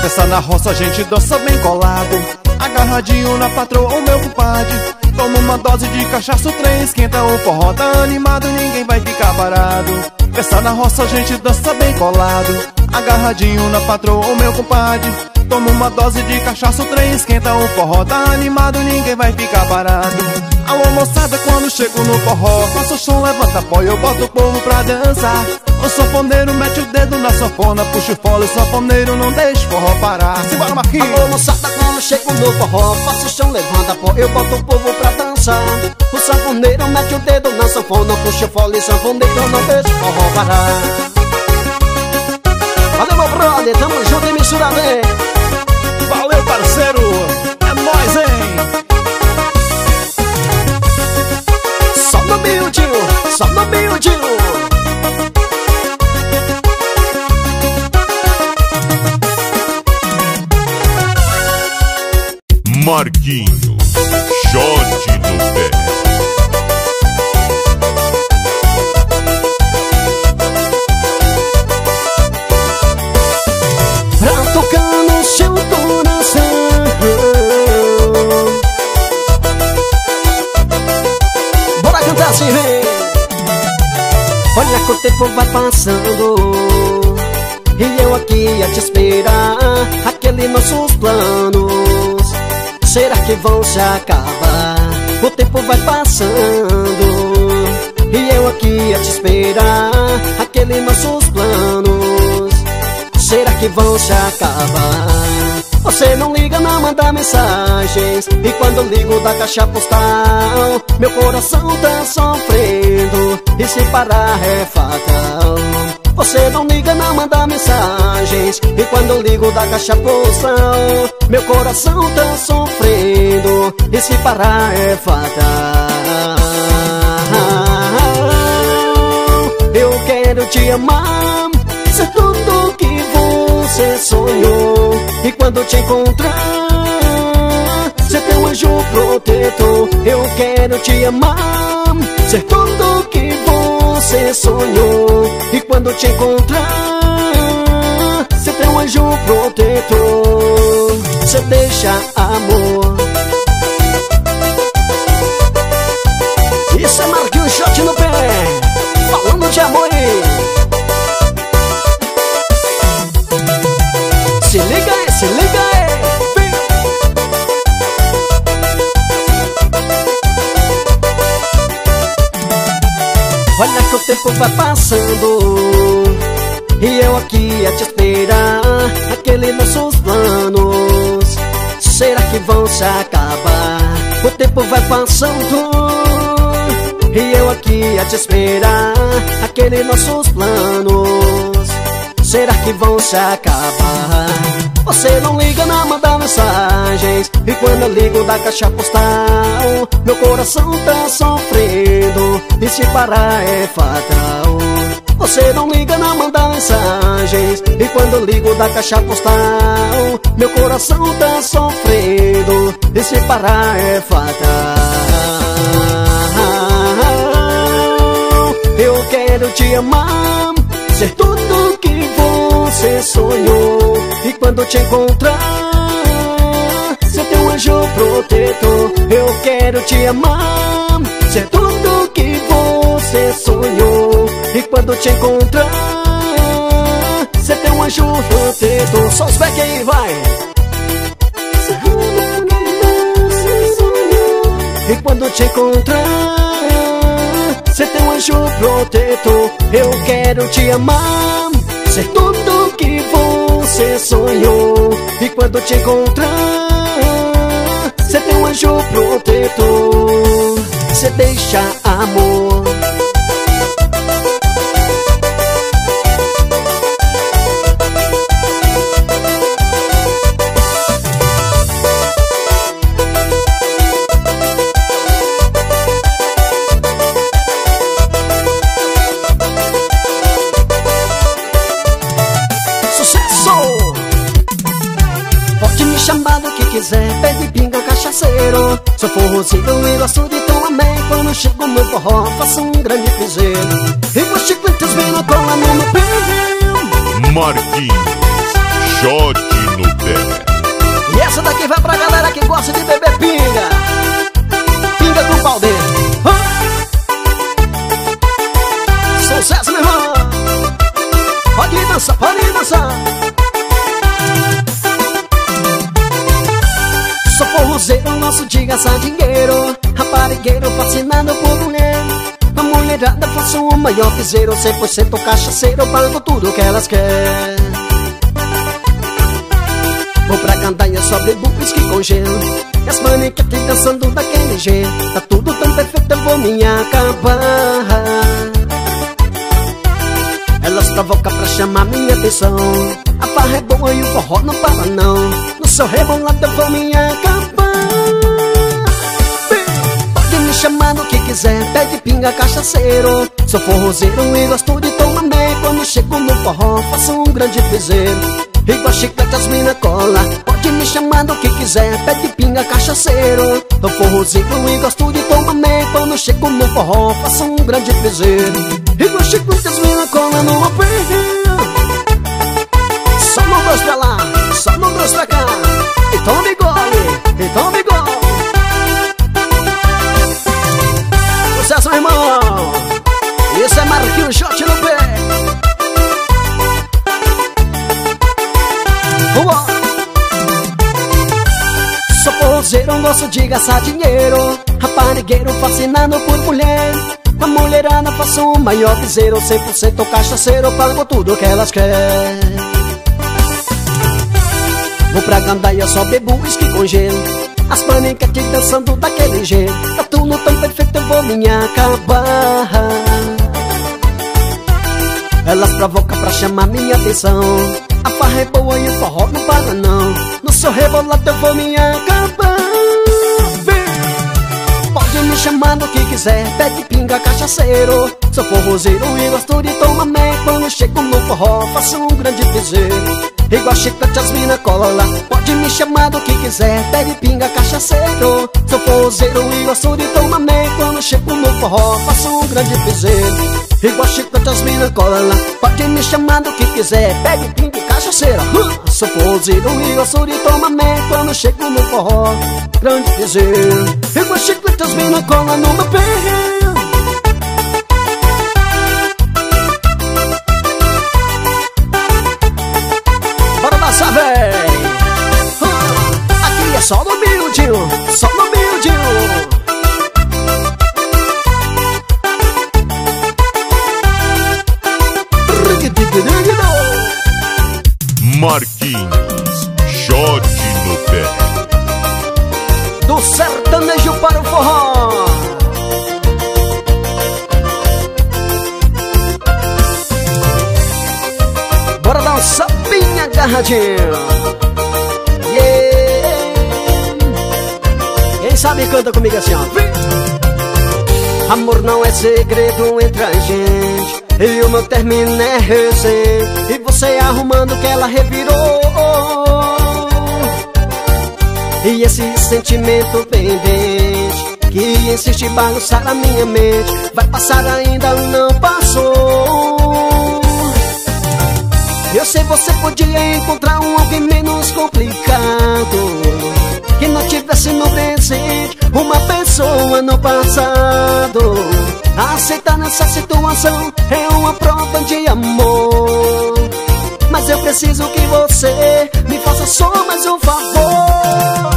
Festa na roça, a gente dança bem colado, agarradinho na patroa, o meu compadre. Toma uma dose de cachaça, o trem esquenta, o forró tá animado, ninguém vai ficar parado. Festa na roça, a gente dança bem colado, agarradinho na patroa, o meu compadre. Toma uma dose de cachaça, o trem esquenta, o forró tá animado, ninguém vai ficar parado. Alô, moçada, quando chego no forró, faço o chão, levanta pó e eu boto o povo pra dançar. O sanfoneiro mete o dedo na sanfona, puxa o fole, o sanfoneiro não deixa o forró parar. Simbora, Marquinhos! Alô, moçada, quando chego no forró, faço o chão, levanta pó, eu boto o povo pra dançar. O sanfoneiro mete o dedo na sanfona, puxa o fole, o sanfoneiro não deixa o forró parar. Valeu, meu brother, tamo junto e mistura bem. Valeu, parceiro, é nóis, hein? Markinhos, Xote no pé. Pra tocar no seu coração, bora cantar assim, vem. Olha que o tempo vai passando e eu aqui a te esperar. Aqueles nossos planos, será que vão se acabar? O tempo vai passando e eu aqui a te esperar. Aqueles nossos planos, será que vão se acabar? Você não liga, não manda mensagens, e quando eu ligo da caixa postal, meu coração tá sofrendo, e se parar é fatal. Você não liga, não manda mensagens, e quando eu ligo da caixa postal, meu coração tá sofrendo, e se parar é fatal. Eu quero te amar, ser tudo o que você sonhou, e quando te encontrar, ser teu anjo protetor. Eu quero te amar, ser tudo o que você sonhou, e quando te encontrar, ser teu anjo protetor. Você deixa amor. Isso é Marquinhos, Xote no pé, falando de amor. Se liga aí, se liga aí. Olha que o tempo vai passando e eu aqui a te esperar. Aqueles nossos planos, será que vão se acabar? O tempo vai passando e eu aqui a te esperar. Aqueles nossos planos, será que vão se acabar? Você não liga, não manda mensagens, e quando eu ligo da caixa postal, meu coração tá sofrendo, e se parar é fatal. Você não liga, não manda mensagens, e quando eu ligo da caixa postal, meu coração tá sofrendo, e se parar é fatal. Eu quero te amar, ser tudo o que você sonhou, e quando te encontrar, ser teu anjo protetor. Eu quero te amar, ser tudo o que você sonhou, e quando te encontrar, ser teu anjo protetor. Só os back aí, vai! E quando te encontrar, ser teu anjo protetor. Eu quero te amar, ser tudo que você sonhou, e quando te encontrar, ser teu anjo protetor. Você deixa amor. Pede pinga, cachaceiro, sou forrozinho e gosto de tão amém. Quando chego no forró, faço um grande piseiro, e com os chicletes vem na cola no meu pé. Markinhos, Xote no pé. E essa daqui vai pra galera que gosta de beber pinga. Pinga com pau dentro. Sucesso, meu irmão. Pode dançar, pode dançar. Sou forrozeiro, nosso de gastar dinheiro, raparigueiro fascinado por mulher. A mulherada faço o maior piseiro, 100% cachaceiro, pago tudo que elas querem. Vou pra candanha, só bebo uísque com gelo, e as maniquetes dançando daquele jeito. Tá tudo tão perfeito, eu vou me acabar. Elas provocam pra chamar minha atenção, a farra é boa e o forró não para não. No seu rebolado eu vou me acabar. Pode me chamar do que quiser, pede pinga, cachaceiro, sou forrozeiro e gosto de tomar bem. Quando chego no forró, faço um grande piseiro, e com a chiclete as mina cola. Pode pode me chamar do que quiser, pede pinga, cachaceiro. Tô forrozinho e gosto de tomar meio. Quando chego no forró, faço um grande piseiro. E gosto que as minas colam no pé. Só não dois pra lá, só não dois pra cá. Então me gole, então me gole. Sucesso, meu irmão. Isso é Markinhos, Xote no pé. Sou forrozeiro, gosto de gastar dinheiro. Raparigueiro fascinado por mulher. Com a mulherada faço o maior piseiro. 100% cachaceiro, pago tudo que elas querem. Vou pra gandaia, só bebo uísque com gelo. As panicas te dançando daquele jeito. Tá tudo tão perfeito, eu vou me acabar. Elas provocam pra chamar minha atenção. A farra é boa e o forró não para não. No seu rebolado eu vou me acabar. Vem. Pode me chamar do que quiser, pede pinga, cachaceiro. Sou forrozeiro e gosto de tomar mel. Quando chego no forró faço um grande piseiro. Igual chiclete as mina cola. Pode me chamar do que quiser, pede pinga, cachaceiro. Sou forrozeiro e gosto de tomar mel. Quando chego no forró faço um grande piseiro. Igual chiclete as mina cola. Pode me chamar do que quiser, pede pinga, cachaceiro. Sou forrozeiro e gosto de tomar mel. Quando chego no forró, grande piseiro. Igual chiclete as mina cola no meu pé. Aqui é só no humildinho, só no humildinho. Markinhos, Xote no pé. Do sertanejo para o forró. Bora dançar bem agarradinho. Sabe, canta comigo assim, ó. Vem. Amor não é segredo entre a gente. E o meu término é recente. E você arrumando que ela revirou. E esse sentimento pendente que insiste bagunçar a minha mente. Vai passar ainda, não passou. Eu sei, você podia encontrar um alguém menos complicado. Que não tivesse no presente uma pessoa no passado. Aceitar nessa situação é uma prova de amor. Mas eu preciso que você me faça só mais um favor.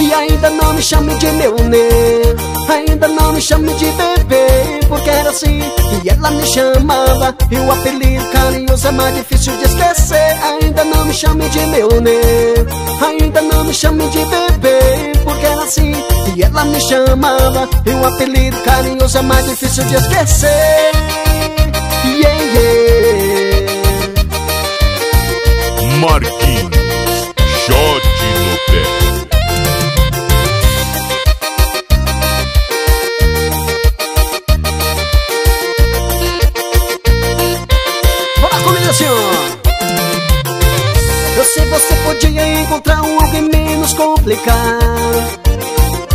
E ainda não me chame de meu nego, ainda não me chame de bebê. Porque era assim e ela me chamava, e o apelido carinhoso é mais difícil de esquecer. Ainda não me chame de meu nego, ainda não me chame de bebê. Porque era assim e ela me chamava, e o apelido carinhoso é mais difícil de esquecer. Yeah, yeah. Markinhos, Xote no pé. Eu sei, você podia encontrar um alguém menos complicado.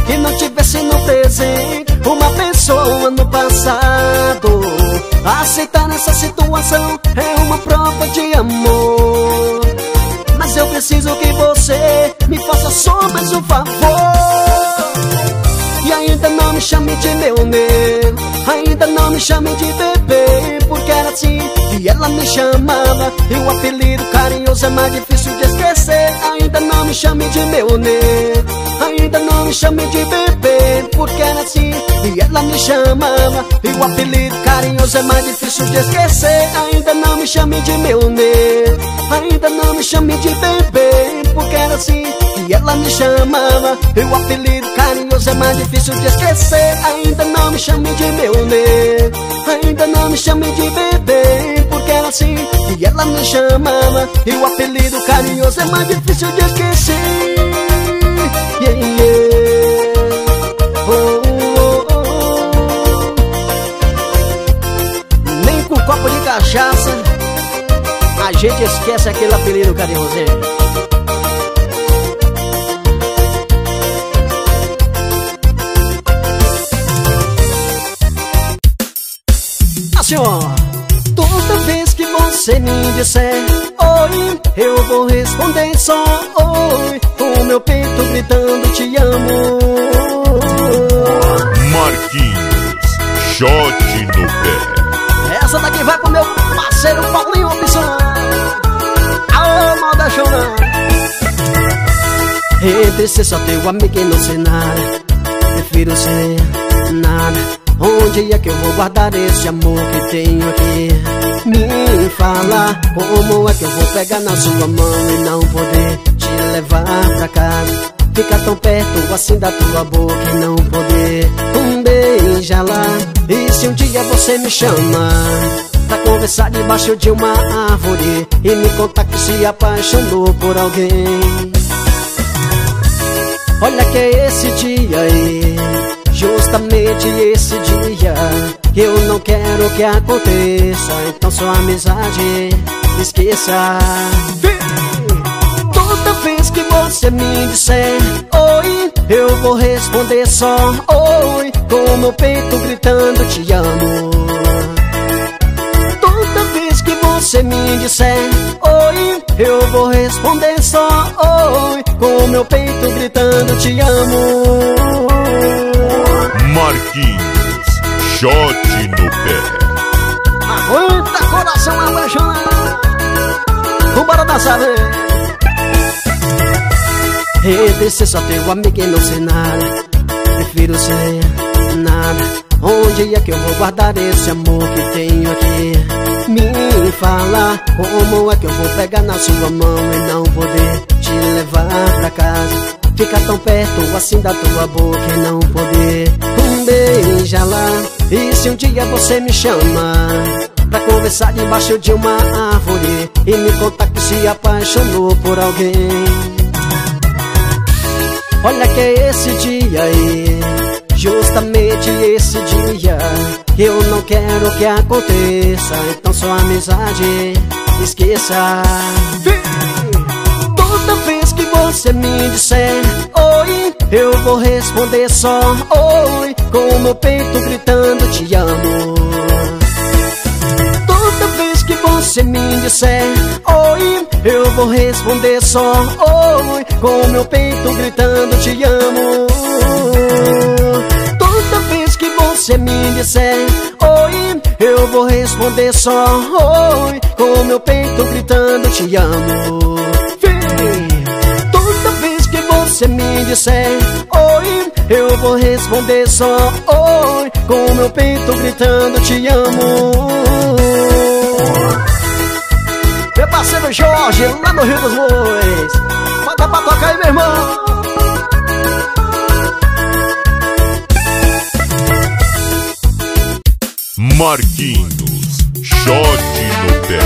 Que não tivesse no presente uma pessoa no passado. Aceitar nessa situação é uma prova de amor. Mas eu preciso que você me faça só mais um favor. E ainda não me chame de meu nego, ainda não me chame de bebê. Porque era assim e ela me chamava, e o apelido carinhoso é mais difícil de esquecer. Ainda não me chame de meu nego, ainda não me chame de bebê. Porque era assim e ela me chamava, e o apelido carinhoso é mais difícil de esquecer. Ainda não me chame de meu nego, ainda não me chame de bebê. Porque era assim e ela me chamava, e o apelido carinhoso é mais difícil de esquecer. Ainda não me chame de meu nego, ainda não me chame de bebê. Porque era assim e ela me chamava, e o apelido carinhoso é mais difícil de esquecer. Yeah, yeah. Oh, oh, oh. Nem com copo de cachaça a gente esquece aquele apelido carinhoso. funciona. Toda vez que você me disser oi, eu vou responder só oi, com meu peito gritando te amo. Marquinhos, Xote no pé. Essa daqui vai pro meu parceiro Paulinho Opção. A moda chorando. Entre ser só teu amigo e não ser nada, prefiro ser nada. Onde é que eu vou guardar esse amor que tenho aqui? Me fala, como é que eu vou pegar na sua mão e não poder te levar pra casa? Ficar tão perto assim da tua boca e não poder beijar lá. E se um dia você me chama pra conversar debaixo de uma árvore e me contar que se apaixonou por alguém? Olha que é esse dia aí, justamente esse dia, eu não quero que aconteça, então sua amizade esqueça. Toda vez que você me disser oi, eu vou responder só oi, com meu peito gritando te amo. Toda vez que você me disser oi, eu vou responder só oi, com meu peito gritando te amo. Marquinhos, Xote no pé. Aguenta, coração apaixonado. Vambora dançar, né? Entre ser só teu amigo e não ser nada, prefiro ser nada. Onde é que eu vou guardar esse amor que tenho aqui? Me fala, como é que eu vou pegar na sua mão e não poder te levar pra casa? Ficar tão perto assim da tua boca e não poder beijar lá. E se um dia você me chama pra conversar debaixo de uma árvore e me contar que se apaixonou por alguém? Olha que é esse dia aí, justamente esse dia, eu não quero que aconteça, então sua amizade esqueça. Toda vez que você me disser oi, eu vou responder só oi, com meu peito gritando te amo. Toda vez que você me disser oi, eu vou responder só oi, com meu peito gritando te amo. Toda vez que você me disser oi, eu vou responder só oi, com meu peito gritando te amo. Toda vez que você me disser oi, eu vou responder só oi, com meu peito gritando te amo. Meu parceiro Jorge, lá no Rio dos Bois, manda pra tocar aí, meu irmão. Marquinhos, Xote no pé.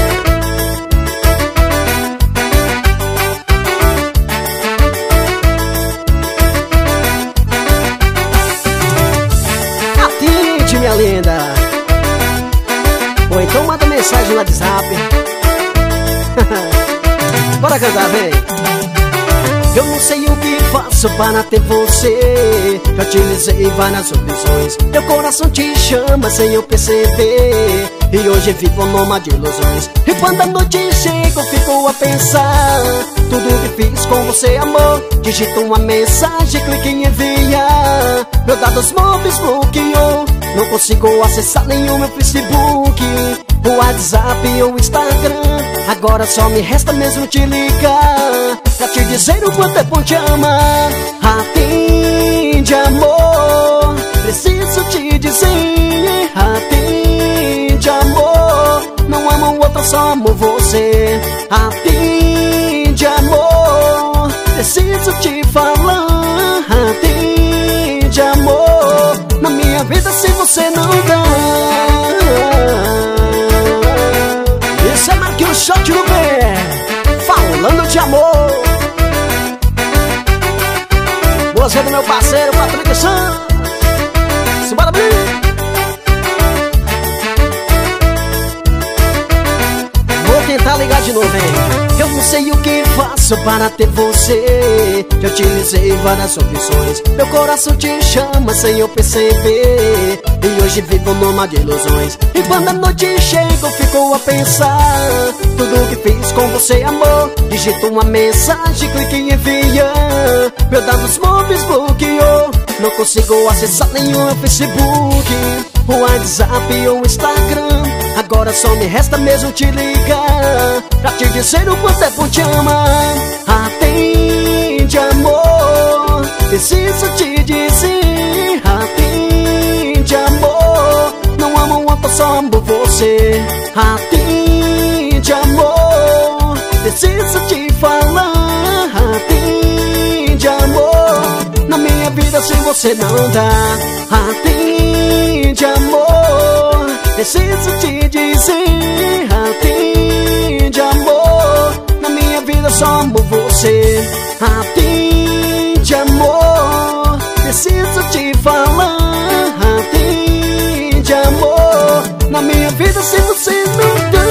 Atende, minha linda. Ou então manda mensagem no WhatsApp. Bora cantar, vem. Eu não sei o que faço para ter você, já utilizei várias opções. Teu coração te chama sem eu perceber, e hoje vivo numa de ilusões. E quando a noite chega eu fico a pensar, tudo que fiz com você, amor. Digito uma mensagem, clique em enviar, meus dados móveis bloqueou, não consigo acessar nenhum meu Facebook, o WhatsApp ou Instagram. Agora só me resta mesmo te ligar pra te dizer o quanto é bom te amar. Atende, amor, preciso te dizer. Atende, amor, não amo outra, só amo você. Atende, amor, preciso te falar. Atende, amor, na minha vida sem você não dá. Xote no pé, falando de amor. Você do meu parceiro Patrick Santos. Simbora abrir. Vou tentar ligar de novo, hein? Eu não sei o que faço para ter você. Já utilizei várias opções, meu coração te chama sem eu perceber. E hoje vivo numa de ilusões, e quando a noite chega eu fico a pensar. Tudo que fiz com você, amor, digito uma mensagem, clique em enviar. Meu dados móveis bloqueou, não consigo acessar nenhum Facebook, o WhatsApp ou Instagram. Agora só me resta mesmo te ligar pra te dizer o quanto é bom te amar. Atende, amor, preciso te dizer. Atende, amor, não amo outro, só amo você. Atende, amor, preciso te falar. Atende, amor, na minha vida sem você não dá. Atende, amor, preciso te dizer. Atende, amor, na minha vida só amo você. Atende, amor, preciso te falar. Atende, amor, na minha vida sem você não dá.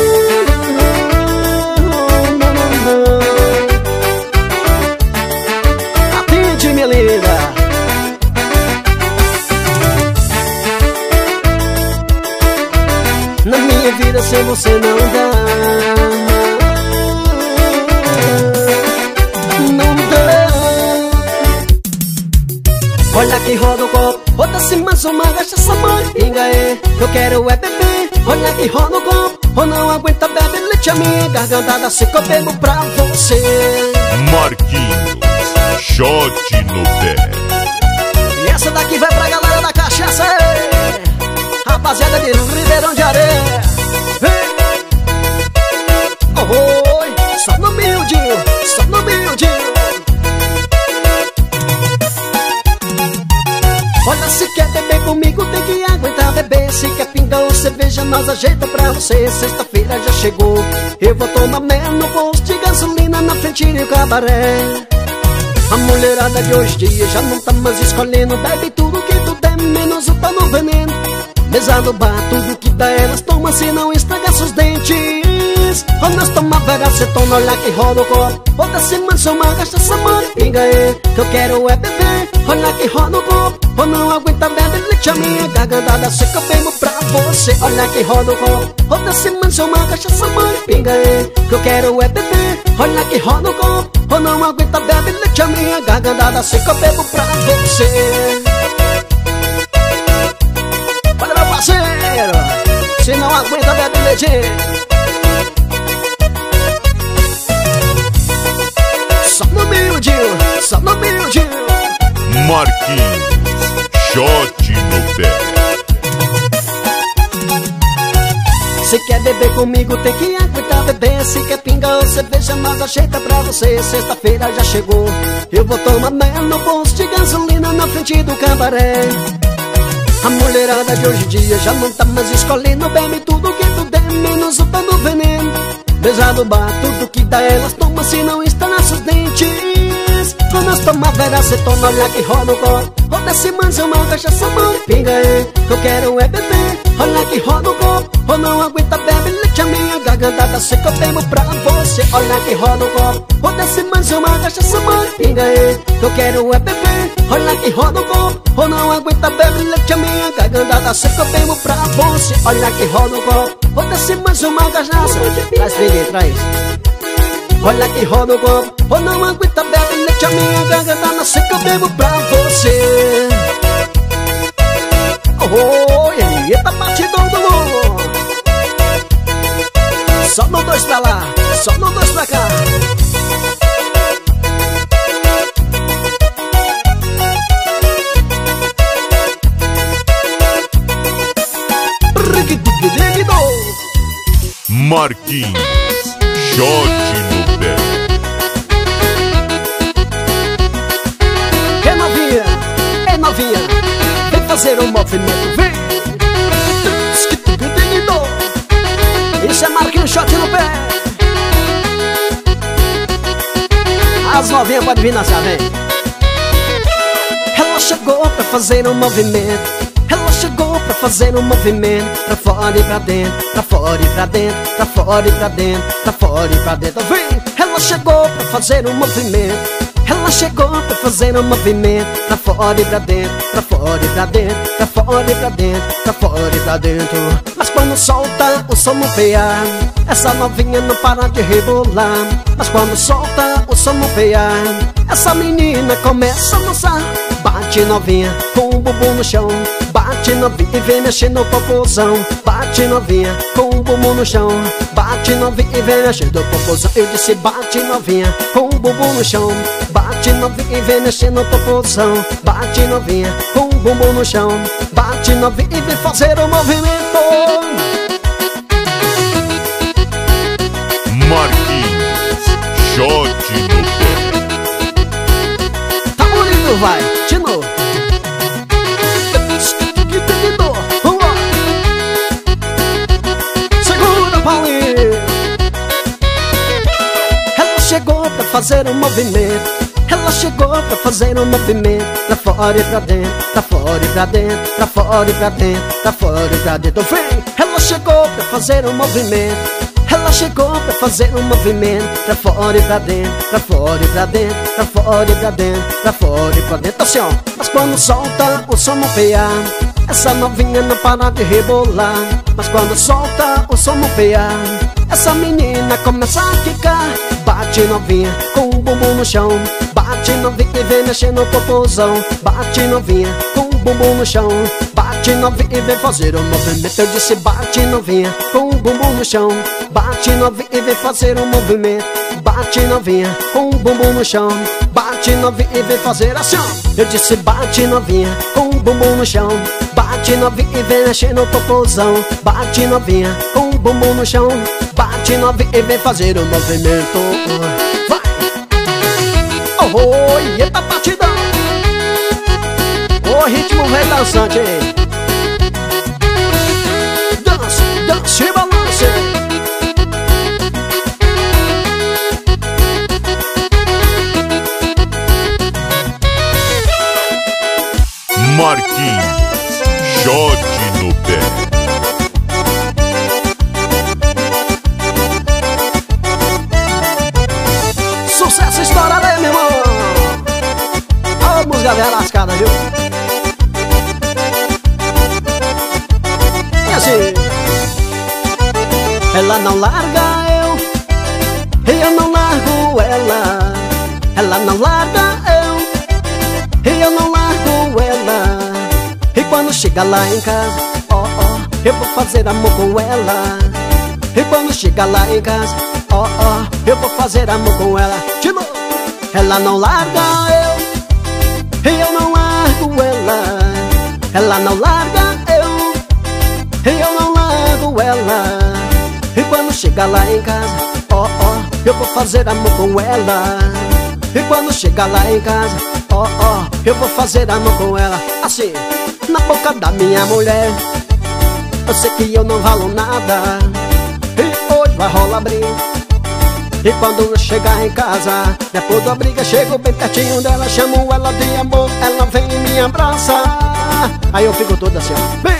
Atende, minha linda. Na minha vida sem você não dá, não dá. Olha que roda o copo, bota-se mais uma cachaça, mandinga, é. Eu quero é beber. Olha que roda o copo, ou não aguenta, bebe leite, a minha garganta dá seco, bebo pra você. Markinhos, Xote no pé. E essa daqui vai pra galera da cachaça, é. Rapaziada de Ribeirão de Areia. Só no miudinho, só no miudinho. Olha, se quer beber comigo, tem que aguentar beber. Se quer pingar ou cerveja, nós ajeita pra você. Sexta-feira já chegou, eu vou tomar mel no posto de gasolina, na frente do cabaré. A mulherada de hoje em dia já não tá mais escolhendo, bebe tudo que tu der, menos o pano veneno. Mesa no bar, tudo que dá elas tomam, se não estragar seus dentes. Ou nós toma velha, cê toma, olha que roda o copo. Outra semana sou uma cachaça, mandinga, é. Que eu quero é beber. Olha que roda o copo, ou não aguenta, bebe leite, a minha garganta dá seca, eu bebo pra você. Olha que roda o copo, outra semana sou uma cachaça, mandinga, é. Que eu quero é beber. Olha que roda o copo, ou não aguenta, bebe leite, a minha garganta dá seca, eu bebo pra você. Olha meu parceiro, se não aguenta, bebe leite. Só no miudinho. Marquinhos, Xote no pé. Se quer beber comigo, tem que aguentar beber. Se quer pingar ou cerveja, nós ajeita pra você. Sexta-feira já chegou, eu vou tomar mel no posto de gasolina, na frente do cabaré. A mulherada de hoje em dia já não tá mais escolhendo, bebe tudo que tu der, menos o pé do veneno. Beijar no bar, tudo que dá elas toma, se não estalar seus dentes. Quando nós toma velha, cê toma, olha que roda o copo. Outra semana sou uma cachaça, mandinga, é. Que eu quero é beber. Olha que roda o copo, ou não aguenta, bebe leite, a minha garganta tá seca, eu bebo pra você. Olha que roda o copo, outra semana sou uma cachaça, mandinga, é. Que eu quero é beber. Olha que roda o copo, ou não aguenta, bebe leite, a minha garganta tá seca, eu bebo pra você. Olha que roda o copo, outra semana sou uma cachaça. Traz, ninguém traz. Olha que roda o copo, ou não aguenta, bebe leite, a minha garganta na seca, eu bebo pra você. Oh, eita batidão do mundo. Só no dois pra lá, só no dois pra cá. Marquinhos, Xote no pé. É novinha, vem fazer um movimento, vem. Isso é Marquinhos, Xote no pé. As novinhas podem vir nascer, vem. Ela chegou pra fazer um movimento. Ela chegou pra fazer um movimento. Pra fora e pra dentro, pra fora e pra dentro, pra fora e pra dentro, pra fora e pra dentro, vem. Ela chegou pra fazer um movimento. Ela chegou pra fazer um movimento. Pra fora e pra dentro, pra fora e pra dentro, pra fora e pra dentro, pra fora e pra dentro. Mas quando solta o som movear, essa novinha não para de rebolar. Mas quando solta o som movear, essa menina começa a dançar. Bate novinha com o bumbum no chão, bate novinha e vem mexendo o popozão. Bate novinha com o bumbum no chão, bate novinha e vem mexendo o popozão. Eu disse bate novinha com o bumbum no chão, bate novinha e vem mexendo o popozão. Bate novinha com o bumbum no chão, bate novinha e vem fazer o movimento. Markinhos, Xote no pé. Tá bonito, vai, de novo. Fazer um movimento, ela chegou pra fazer um movimento. Pra fora e pra dentro, pra fora e pra dentro, pra fora e pra dentro, pra fora e pra dentro. Vem, ela chegou pra fazer um movimento. Ela chegou pra fazer um movimento. Pra fora e pra dentro, pra fora e pra dentro, pra fora e pra dentro, pra fora e pra dentro. Assim, ó. Mas quando solta o som movear, essa novinha não para de rebolar. Mas quando solta o som movear, essa menina começa a quicar. Bate novinha com o bumbum no chão, bate novinha e vem mexendo o popozão. Bate novinha com o bumbum no chão, bate novinha e vem fazer o movimento. Eu disse bate novinha com o bumbum no chão, bate novinha e vem fazer o movimento. Bate novinha com o bumbum no chão, bate novinha e vem fazer ação. Eu disse bate novinha com o bumbum no chão, bate novinha e vem mexendo o popozão. Bate novinha com o bumbum no chão, bate novinha e vem fazer o movimento. Vai! Oh, oh, eita batidão! O ritmo velho dançante. Dança, dança e balance. Markinhos, Xote no pé. Sucesso estourado aí, meu irmão. Olha a música velha lascada, viu? E assim, ela não larga eu, e eu não largo ela. Ela não larga eu, e eu não largo ela. E quando chega lá em casa, ó, ó, eu vou fazer amor com ela. E quando chega lá em casa, ó, ó, eu vou fazer amor com ela. De novo. Ela não larga eu, e eu não largo ela. Ela não larga eu, e eu não largo ela. E quando chegar lá em casa, ó, ó, eu vou fazer amor com ela. E quando chegar lá em casa, ó, ó, eu vou fazer amor com ela. Assim, na boca da minha mulher, eu sei que eu não valo nada. E hoje vai rolar briga. E quando eu chegar em casa, depois da briga, chego bem pertinho dela, chamo ela de amor, ela vem e me abraça. Aí eu fico toda assim, ó. Bem,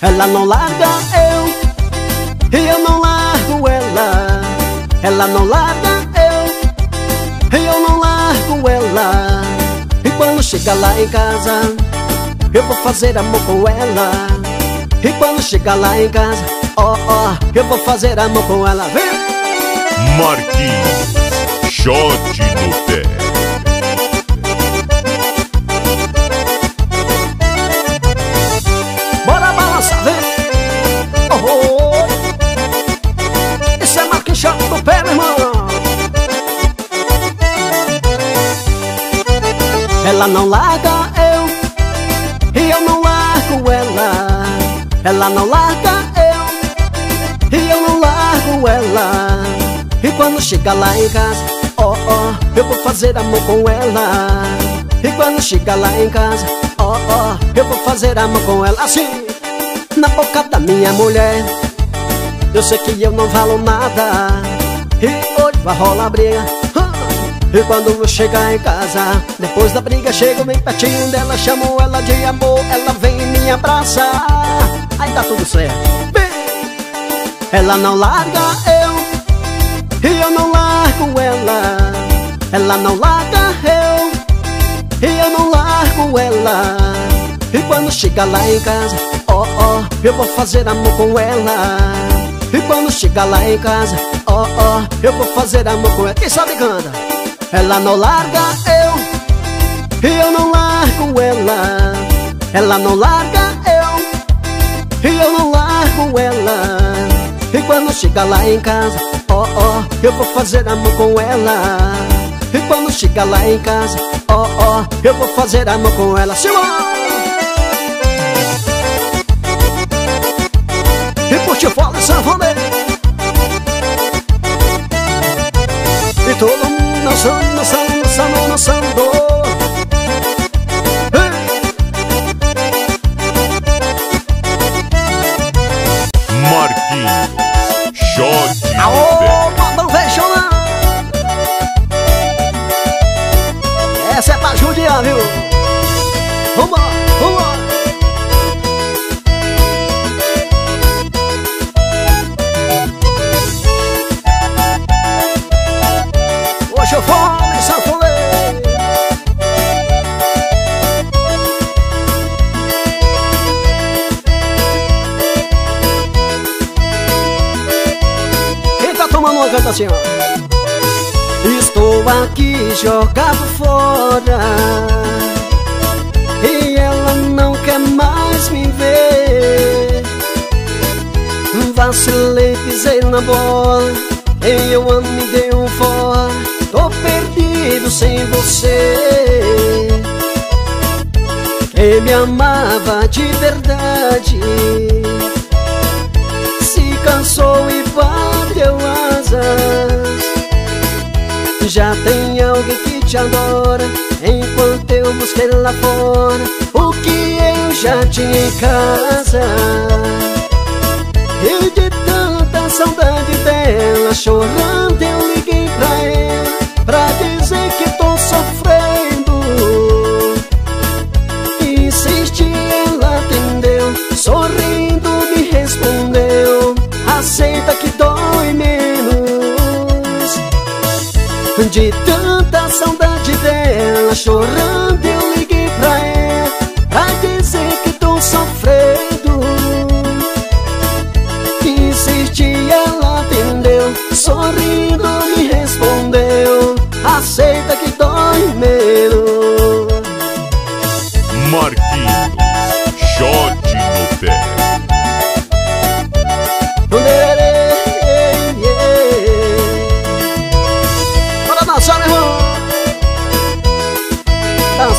ela não larga eu, e eu não largo ela. Ela não larga eu, e eu não largo ela. E quando chegar lá em casa, eu vou fazer amor com ela. E quando chegar lá em casa, ó, ó, eu vou fazer amor com ela. Vem! Markinhos, Xote no pé. Bora balançar, vem! Oh, oh. Isso é Markinhos, Xote no pé, meu irmão. Ela não larga eu, e eu não largo ela. Ela não larga eu, e eu não largo ela. E quando chegar lá em casa, ó, ó, eu vou fazer amor com ela. E quando chegar lá em casa, ó, ó, eu vou fazer amor com ela. Assim, na boca da minha mulher, eu sei que eu não valo nada. E hoje vai rolar briga. E quando eu chegar em casa, depois da briga, chego bem pertinho dela, chamo ela de amor, ela vem e me abraça. Aí dá tudo certo. Ela não larga eu, e eu não largo ela, ela não larga eu, e eu não largo ela. E quando chega lá em casa, ó, ó, eu vou fazer amor com ela. E quando chega lá em casa, ó, ó, eu vou fazer amor com ela. Quem sabe canta? Ela não larga eu, e eu não largo ela, ela não larga eu, e eu não largo ela. E quando chega lá em casa, ó, ó, eu vou fazer amor com ela. E quando chega lá em casa, ó, ó, eu vou fazer amor com ela. Simão! E puxa o fole, sanfoneiro, e todo mundo dançando, dançando, dançando, dançando. Xote, aô, manda um beijo lá. Essa é pra judiar, viu? Vambora, vambora. Hoje eu fome, sanfone. Canta assim, ó. Estou aqui jogado fora e ela não quer mais me ver. Vacilei, pisei na bola, e eu amo, me dei um fora. Tô perdido sem você. Quem me amava de verdade se cansou e bateu asas. Já tem alguém que te adora, enquanto eu busquei lá fora o que eu já tinha em casa. E de tanta saudade dela, chorando eu liguei pra ela, pra dizer que tô sofrendo. Insisti, ela atendeu, sorrindo me respondeu: aceita que dói menos. De tanta saudade dela, chorando eu liguei pra ela, pra dizer que tô sofrendo. Insisti, ela atendeu, sorrindo me respondeu: aceita que dói menos. Markinhos, Xote no pé.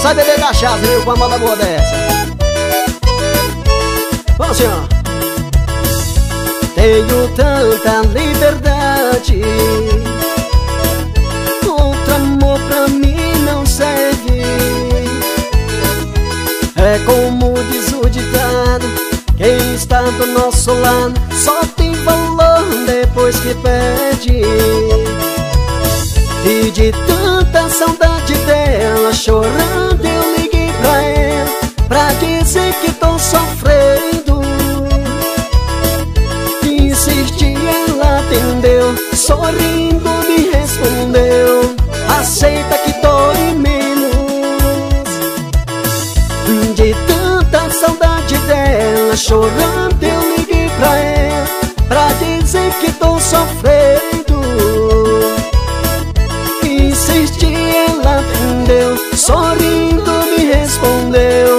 Sai beber cachaça, viu, com a moda boa dessa. Vamos assim, ó. Tenho tanta liberdade, outro amor pra mim não serve. É como diz o ditado: quem está do nosso lado só tem valor depois que perde. E de tanta saudade dela, chorando eu liguei pra ela, pra dizer que tô sofrendo. Insisti, ela atendeu, sorrindo me respondeu: aceita que dói menos. De tanta saudade dela, chorando eu liguei pra ela, pra dizer que tô sofrendo. Ela atendeu, sorrindo me respondeu: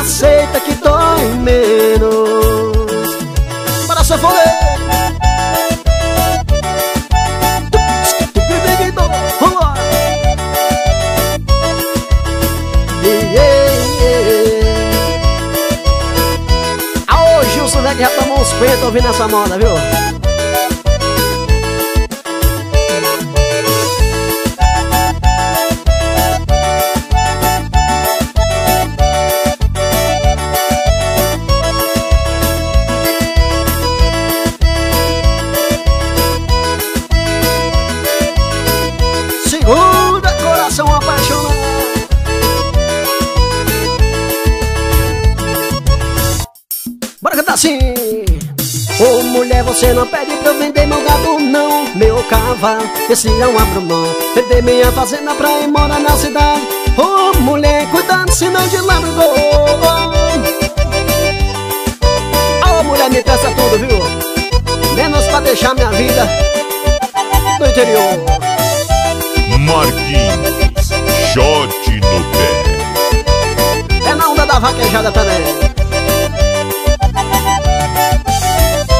aceita que dói menos. Para sua folha. Aô, Gilson, né, que já tomou uns peitos ouvindo essa moda, viu? Assim, mulher, você não pede pra eu vender meu gado, não. Meu cavalo, esse é um abrumão. Vender minha fazenda pra ir morar na cidade. Ô, mulher, cuidado, senão de labrador. Ô, mulher, me peça tudo, viu? Menos pra deixar minha vida no interior. Marquinhos, Xote no pé. É na onda da vaquejada também.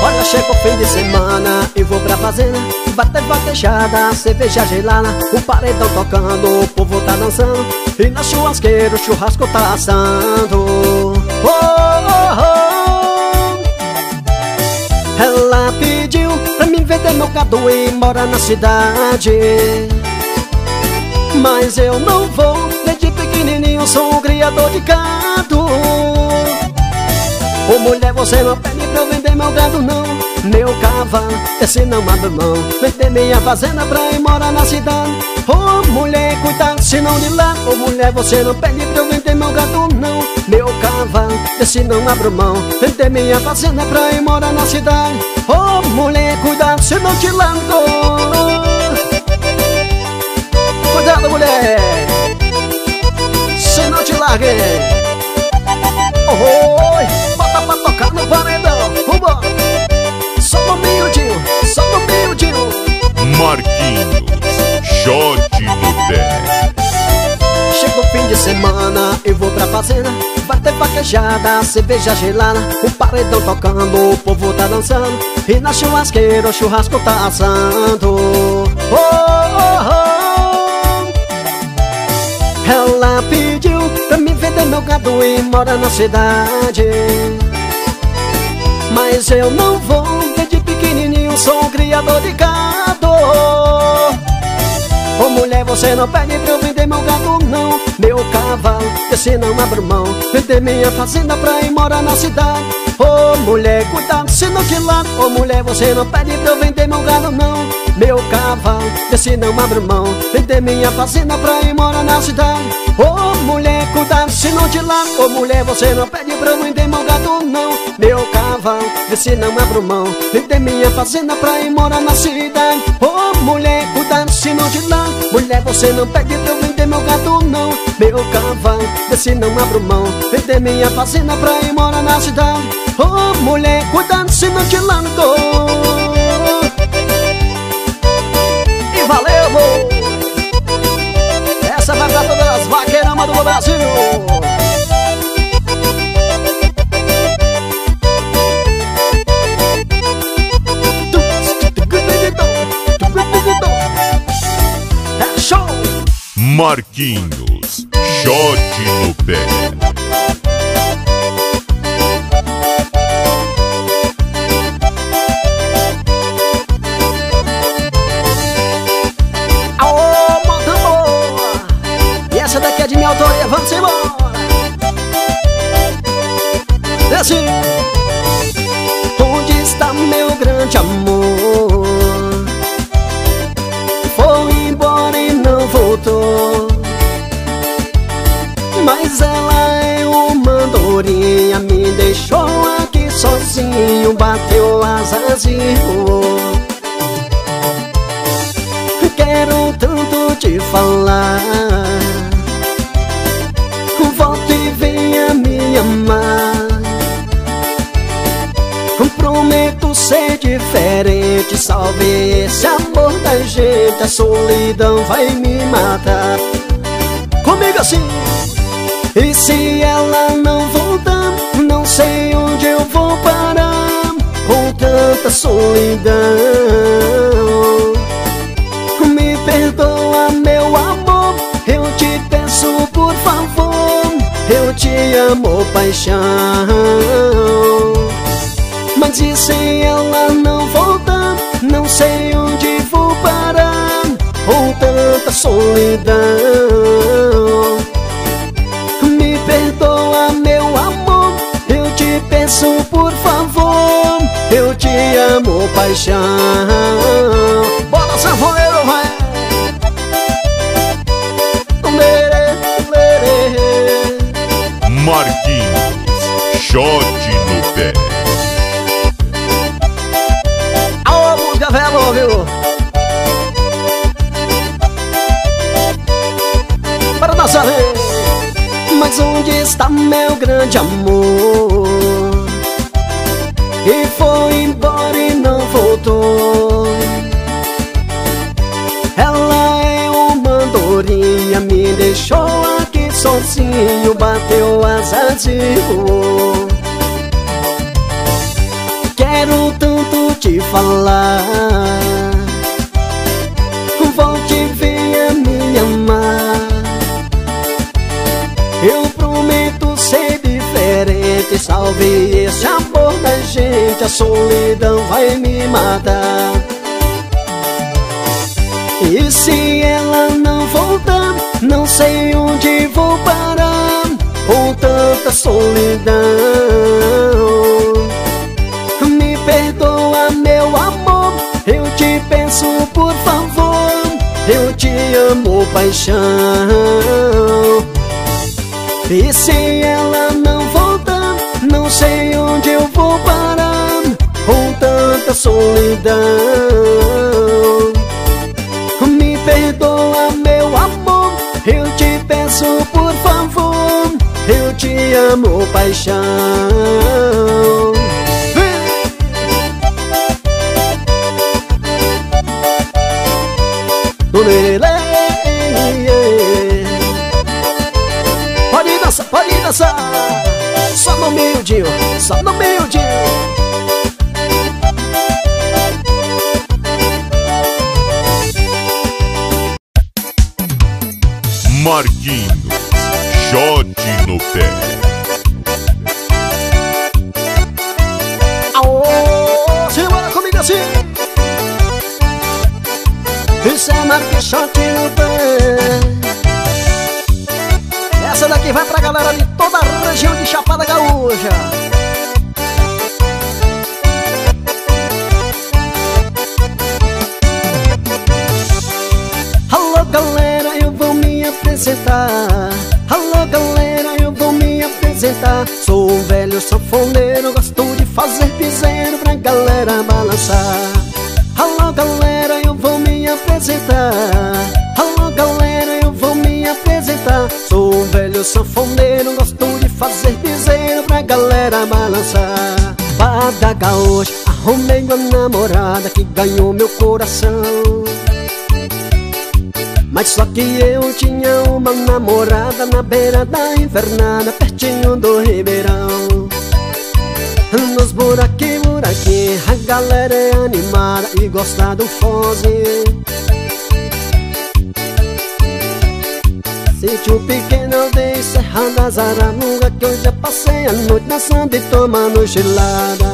Olha, chega o fim de semana, eu vou pra fazenda, bater vaquejada, cerveja gelada, o paredão tocando, o povo tá dançando, e na churrasqueira o churrasco tá assando. Oh, oh, oh. Ela pediu pra mim vender meu gado e morar na cidade, mas eu não vou, desde pequenininho sou um criador de gado. Ô, mulher, você não pede pra eu vender meu gado, não. Meu cavalo, esse não abre mão. Vender minha fazenda pra ir morar na cidade. Ô, mulher, cuidado, se não de lá. Ô, mulher, você não pede pra eu vender meu gado, não. Meu cavalo, esse não abre mão. Vender minha fazenda pra ir morar na cidade. Ô, mulher, cuidado, se não te largou. Cuidado, mulher, se não te largue. Oh, oh. Pra tocar no paredão, rumba. Só no miudinho, só no miudinho. Marquinhos, Xote no pé. Chega o fim de semana, eu vou pra fazenda, bater vaquejada, cerveja gelada, o paredão tocando, o povo tá dançando, e na churrasqueira o churrasco tá assando. Oh, oh, oh. Ela pediu pra mim vender meu gado e mora na cidade, mas eu não vou, desde pequenininho sou um criador de gado. Ô, mulher, você não pede pra eu vender meu gado, não. Meu cavalo, esse não abre mão. Vender minha fazenda pra ir morar na cidade. Ô, mulher, cuidado, se não te larga. Ô, mulher, você não pede pra eu vender meu gado, não. Meu cavalo, esse não abre mão. Vender minha fazenda pra ir morar na cidade. Ô, mulher, cuidado, se não te larga. Ô, mulher, você não pede pra eu vender meu gado, não. Meu cavalo, esse não abro mão. Vender minha fazenda pra ir morar na cidade. Ô, mulher, cuidado, se não te larga. Mulher, você não pede pra eu vender meu gado, não. Meu cavalo, desse não abro mão. Vender minha fazenda pra ir morar na cidade. Ô, mulher, cuidado, se não te largou. E valeu, amor. Essa vai pra todas as vaqueiramas do Brasil. Marquinhos, Xote no pé. Aô, moda boa! E essa daqui é de minha autoria, vamos embora! Desce! Onde está meu grande amor? Foi embora e não voltou. Mas ela é uma andorinha, me deixou aqui sozinho, bateu asas e voou. Quero tanto te falar, volta e venha me amar. Prometo ser diferente, salve esse amor da gente, a solidão vai me matar. Comigo assim. E se ela não voltar, não sei onde eu vou parar, com tanta solidão. Me perdoa, meu amor, eu te peço por favor, eu te amo, paixão. Mas e se ela não voltar, não sei onde vou parar, com tanta solidão. Por favor, eu te amo, paixão. Bora, sanfoneiro, vai! Marquinhos, Xote no pé. saber, mas onde está meu grande amor? E foi embora e não voltou. Ela é uma andorinha, me deixou aqui sozinho, bateu asas e voou. Quero tanto te falar, volte e venha me amar. Eu prometo ser diferente, salve esse amor da gente, a solidão vai me matar. E se ela não voltar, não sei onde vou parar, com tanta solidão. Me perdoa, meu amor, eu te peço por favor, eu te amo, paixão. E se ela não voltar, não sei onde eu vou parar, com tanta solidão. Me perdoa, meu amor, eu te peço por favor, eu te amo, paixão. Pode dançar, só no miudinho, só no miudinho. Marquinhos, Xote no pé. Aô, simbora comigo assim. Isso é Marquinhos, Xote no pé. Essa daqui vai pra galera de toda a região de Chapada Gaúcha. Alô galera, eu vou me apresentar. Alô galera, eu vou me apresentar. Sou um velho sanfoneiro, gosto de fazer piseiro pra galera balançar. Alô galera, eu vou me apresentar. Alô galera, eu vou me apresentar. Sou um velho sanfoneiro, gosto de fazer piseiro pra galera balançar. Pada gaúcha, arrumei uma namorada que ganhou meu coração. Mas só que eu tinha uma namorada na beira da invernada, pertinho do Ribeirão. Nos buraquinhos, buraquinhos, a galera é animada e gosta do foze. Sítio pequeno de Serra da Zaramuga, que eu já passei a noite dançando e tomando gelada.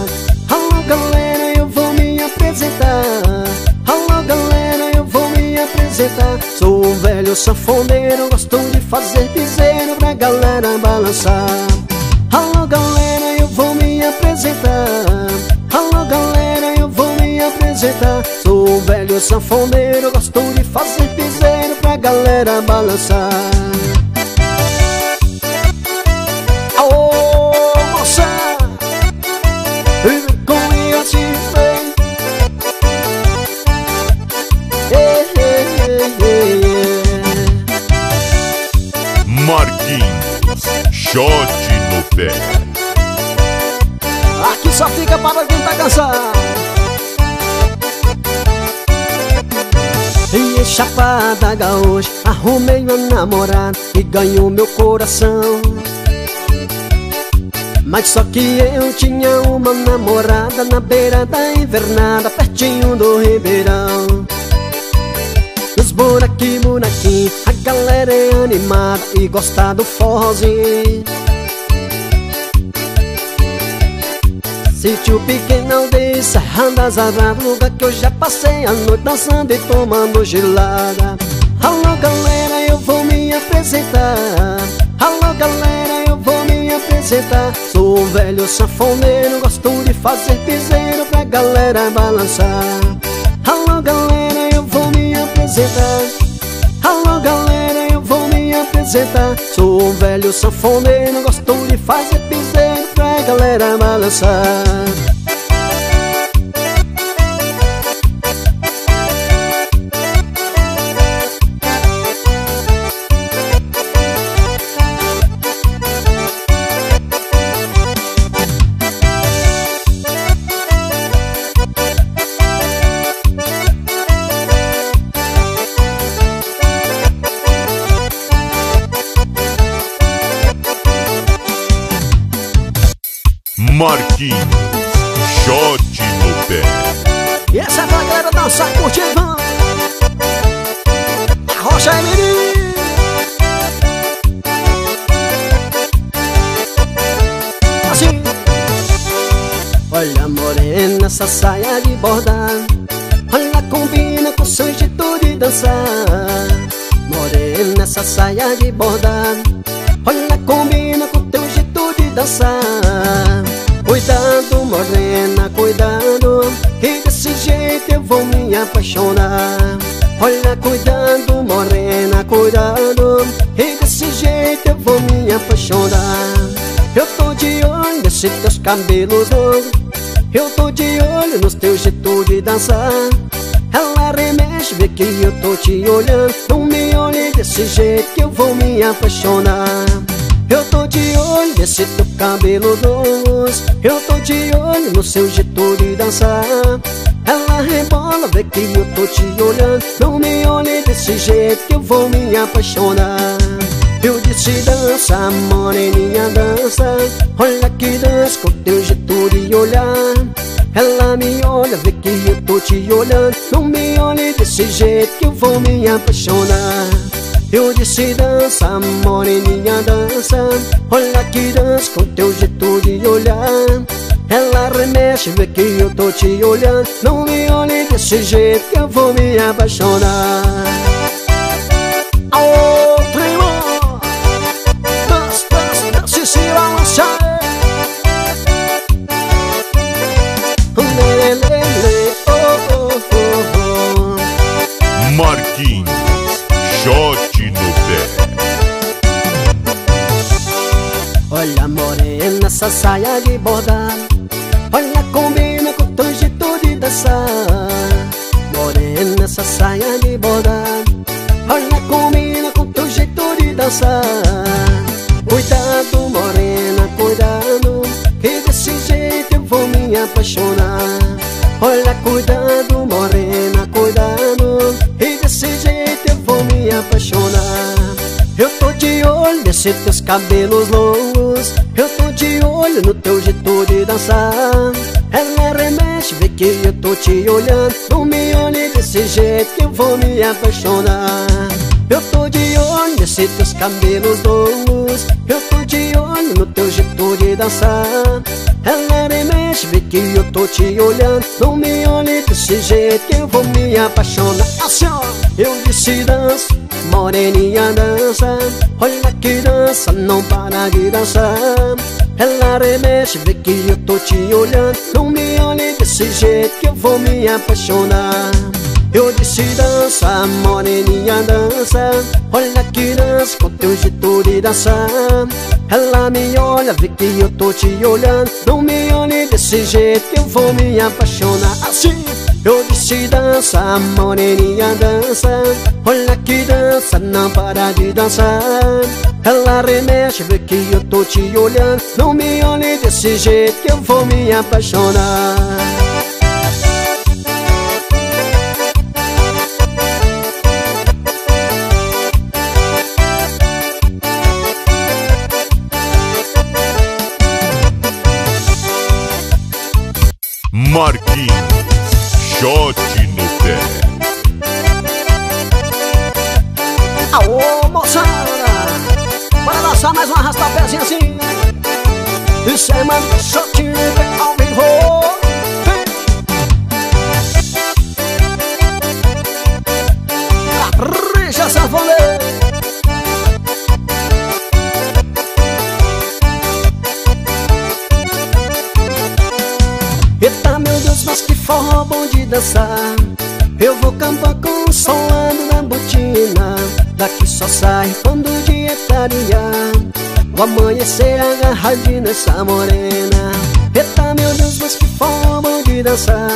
Alô galera, eu vou me apresentar. Alô galera, eu vou me apresentar. Sou um velho sanfoneiro, gosto de fazer piseiro pra galera balançar. Alô galera, eu vou me apresentar. Alô galera, eu vou me apresentar. Sou um velho sanfoneiro, gosto de fazer piseiro pra galera balançar. Aô, moça, com eu te vejo. Marquinhos, Xote no pé. Aqui só fica para quem tá cansado. E Chapada Gaúcha, arrumei uma namorada e ganhou meu coração. Mas só que eu tinha uma namorada na beira da invernada, pertinho do Ribeirão. Nos buraquinhos, buraquinhos, a galera é animada e gosta do forrozinho. Sítio pequeno de Serra da Zaramuga, que eu já passei a noite dançando e tomando gelada. Alô galera, eu vou me apresentar. Alô galera, eu vou me apresentar. Sou um velho sanfoneiro, gosto de fazer piseiro pra galera balançar. Alô galera, eu vou me apresentar. Alô galera, eu vou me apresentar. Sou um velho sanfoneiro, gosto de fazer piseiro pra galera balançar. Marquinhos, Xote no pé. E essa é pra galera dançar, curtir, vão. A rocha é menino. Assim. Olha morena, essa saia de bordar. Ela combina com seu jeito de dançar. Morena, essa saia de bordar. Olha, combina com teu jeito de dançar. Cuidado, morena, cuidado, que desse jeito eu vou me apaixonar. Olha, cuidado, morena, cuidado, que desse jeito eu vou me apaixonar. Eu tô de olho nesses teus cabelos longos, eu tô de olho nos teus jeitos de dançar. Ela remexe, vê que eu tô te olhando. Não me olhe desse jeito que eu vou me apaixonar. Eu tô de olho nesse teu cabelo doce, eu tô de olho no seu jeito de dançar. Ela rebola, vê que eu tô te olhando. Não me olhe desse jeito que eu vou me apaixonar. Eu disse dança, moreninha dança. Olha que dança com teu jeito de olhar. Ela me olha, vê que eu tô te olhando. Não me olhe desse jeito que eu vou me apaixonar. Eu disse dança, moreninha dança. Olha que dança com teu jeito de olhar. Ela remexe, vê que eu tô te olhando. Não me olhe desse jeito que eu vou me apaixonar. Aô, primo! Dança, dança, dança e se balança. Marquinhos, Xote no pé. Olha morena, essa saia de bordar. Olha combina com teu jeito de dançar. Morena, essa saia de bordar. Olha combina com teu jeito de dançar. Cuidado morena, cuidado, que desse jeito eu vou me apaixonar. Olha cuidado morena, cuidado, desse jeito eu vou me apaixonar. Eu tô de olho nesses teus cabelos longos, eu tô de olho no teu jeito de dançar. Ela remexe, vê que eu tô te olhando. Não me olhe desse jeito que eu vou me apaixonar. Eu tô de olho nesses teus cabelos longos, eu tô de olho no teu jeito de dançar. Ela remexe, vê que eu tô te olhando. Não me olhe desse jeito que eu vou me apaixonar. Assim, ó. Eu disse dança, moreninha dança. Olha que dança, não para de dançar. Ela remexe, vê que eu tô te olhando. Não me olhe desse jeito que eu vou me apaixonar. Eu disse dança, moreninha dança. Olha que dança com teu jeito de dançar. Ela me olha, vê que eu tô te olhando. Não me olhe desse jeito que eu vou me apaixonar. Assim. Eu disse dança, moreninha dança. Olha que dança, não para de dançar. Ela remexe, vê que eu tô te olhando. Não me olhe desse jeito que eu vou me apaixonar. Marquinhos, Xote no pé. Aô, moçada! Bora dançar mais um arrastapézinho assim. Isso é mano, Xote no pé ao vivo. Capricha, sanfoneiro. Mas que forró bom de dançar. Eu vou cantar com o solado na botina. Daqui só sai quando o dia clarear. O amanhecer agarradinho nessa morena. Eita meu Deus, mas que forró bom de dançar.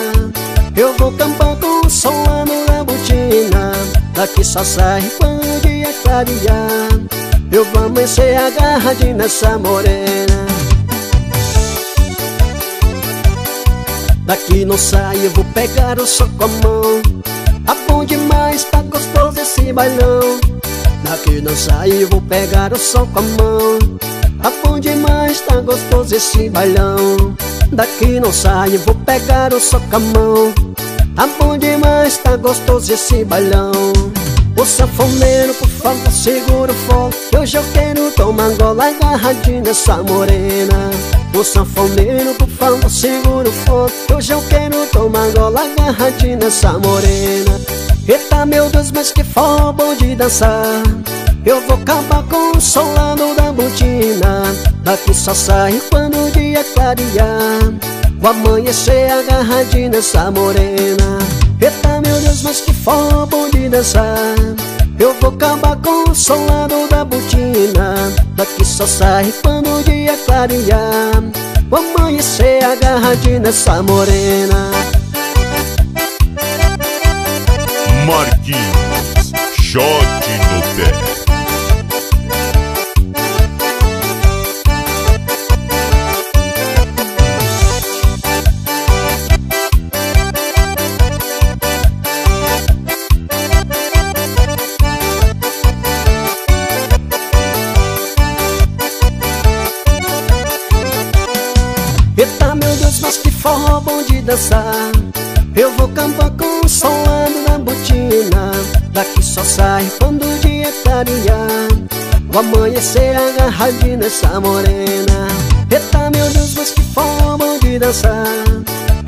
Eu vou cantar com o solado na botina. Daqui só sai quando o dia clarear. Eu vou amanhecer agarradinho nessa morena. Daqui não sai, eu vou pegar o sol com a mão. Tá bom demais, tá gostoso esse bailão. Daqui não sai, eu vou pegar o sol com a mão. Aonde mais tá gostoso esse bailão? Daqui não sai, vou pegar o socamão. Aonde mais tá gostoso esse bailão? O sanfoneiro, por favor, segura o forró, que hoje eu quero tomar gola agarradinha nessa morena. O sanfoneiro, por favor, segura o forró, que hoje eu quero tomar gola agarradinha nessa morena. Eita, meu Deus, mas que forró bom de dançar! Eu vou acabar com o solado da botina. Daqui só sai quando o dia clarear. Vou amanhecer agarradinho nessa morena. Eita, meu Deus, mas que forró bom de dançar! Eu vou acabar com o solado da botina. Daqui só sai quando o dia clarear. Vou amanhecer agarradinho nessa morena. Markinhos, Xote no pé. Forró bom de dançar, eu vou acabar com o solado na botina. Daqui só sai quando o dia clarear. Vou amanhecer agarradinho nessa morena. Eita, meu Deus, mas que forró bom de dançar!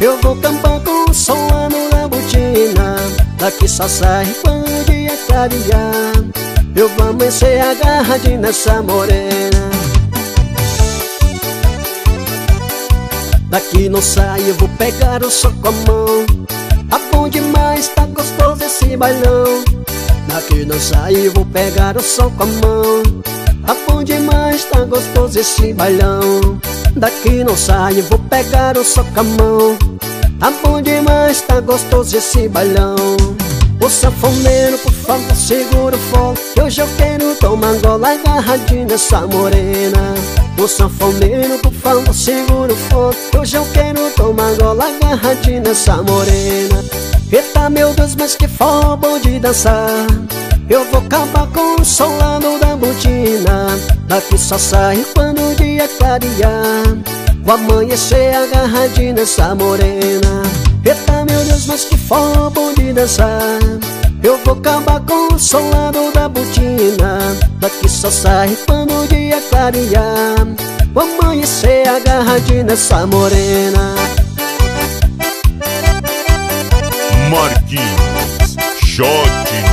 Eu vou acabar com o solado na botina. Daqui só sai quando o dia clarear. Eu vou amanhecer agarradinho nessa morena. Daqui não sai, eu vou pegar o sol com a mão. Ah, bom demais, tá gostoso esse bailão. Daqui não sai, eu vou pegar o sol com a mão. Ah, bom demais, tá gostoso esse bailão. Daqui não sai, eu vou pegar o sol com a mão. Ah, bom demais, tá gostoso esse bailão. O sanfoneiro, por favor, segura o forró, que hoje eu quero tomar gola agarradinha nessa morena. O sanfoneiro, por favor, segura o forró, que hoje eu quero tomar gola agarradinha nessa morena. Eita, meu Deus, mas que forró bom de dançar! Eu vou acabar com o solado da botina. Daqui só sai quando o dia clarear. Vou amanhecer agarradinha nessa morena. Eita, meu Deus, mas que forró bom de dançar! Eu vou acabar com o solado da botina. Daqui só sai quando o dia clarear. Vou amanhecer agarradinho nessa morena. Markinhos, Xote.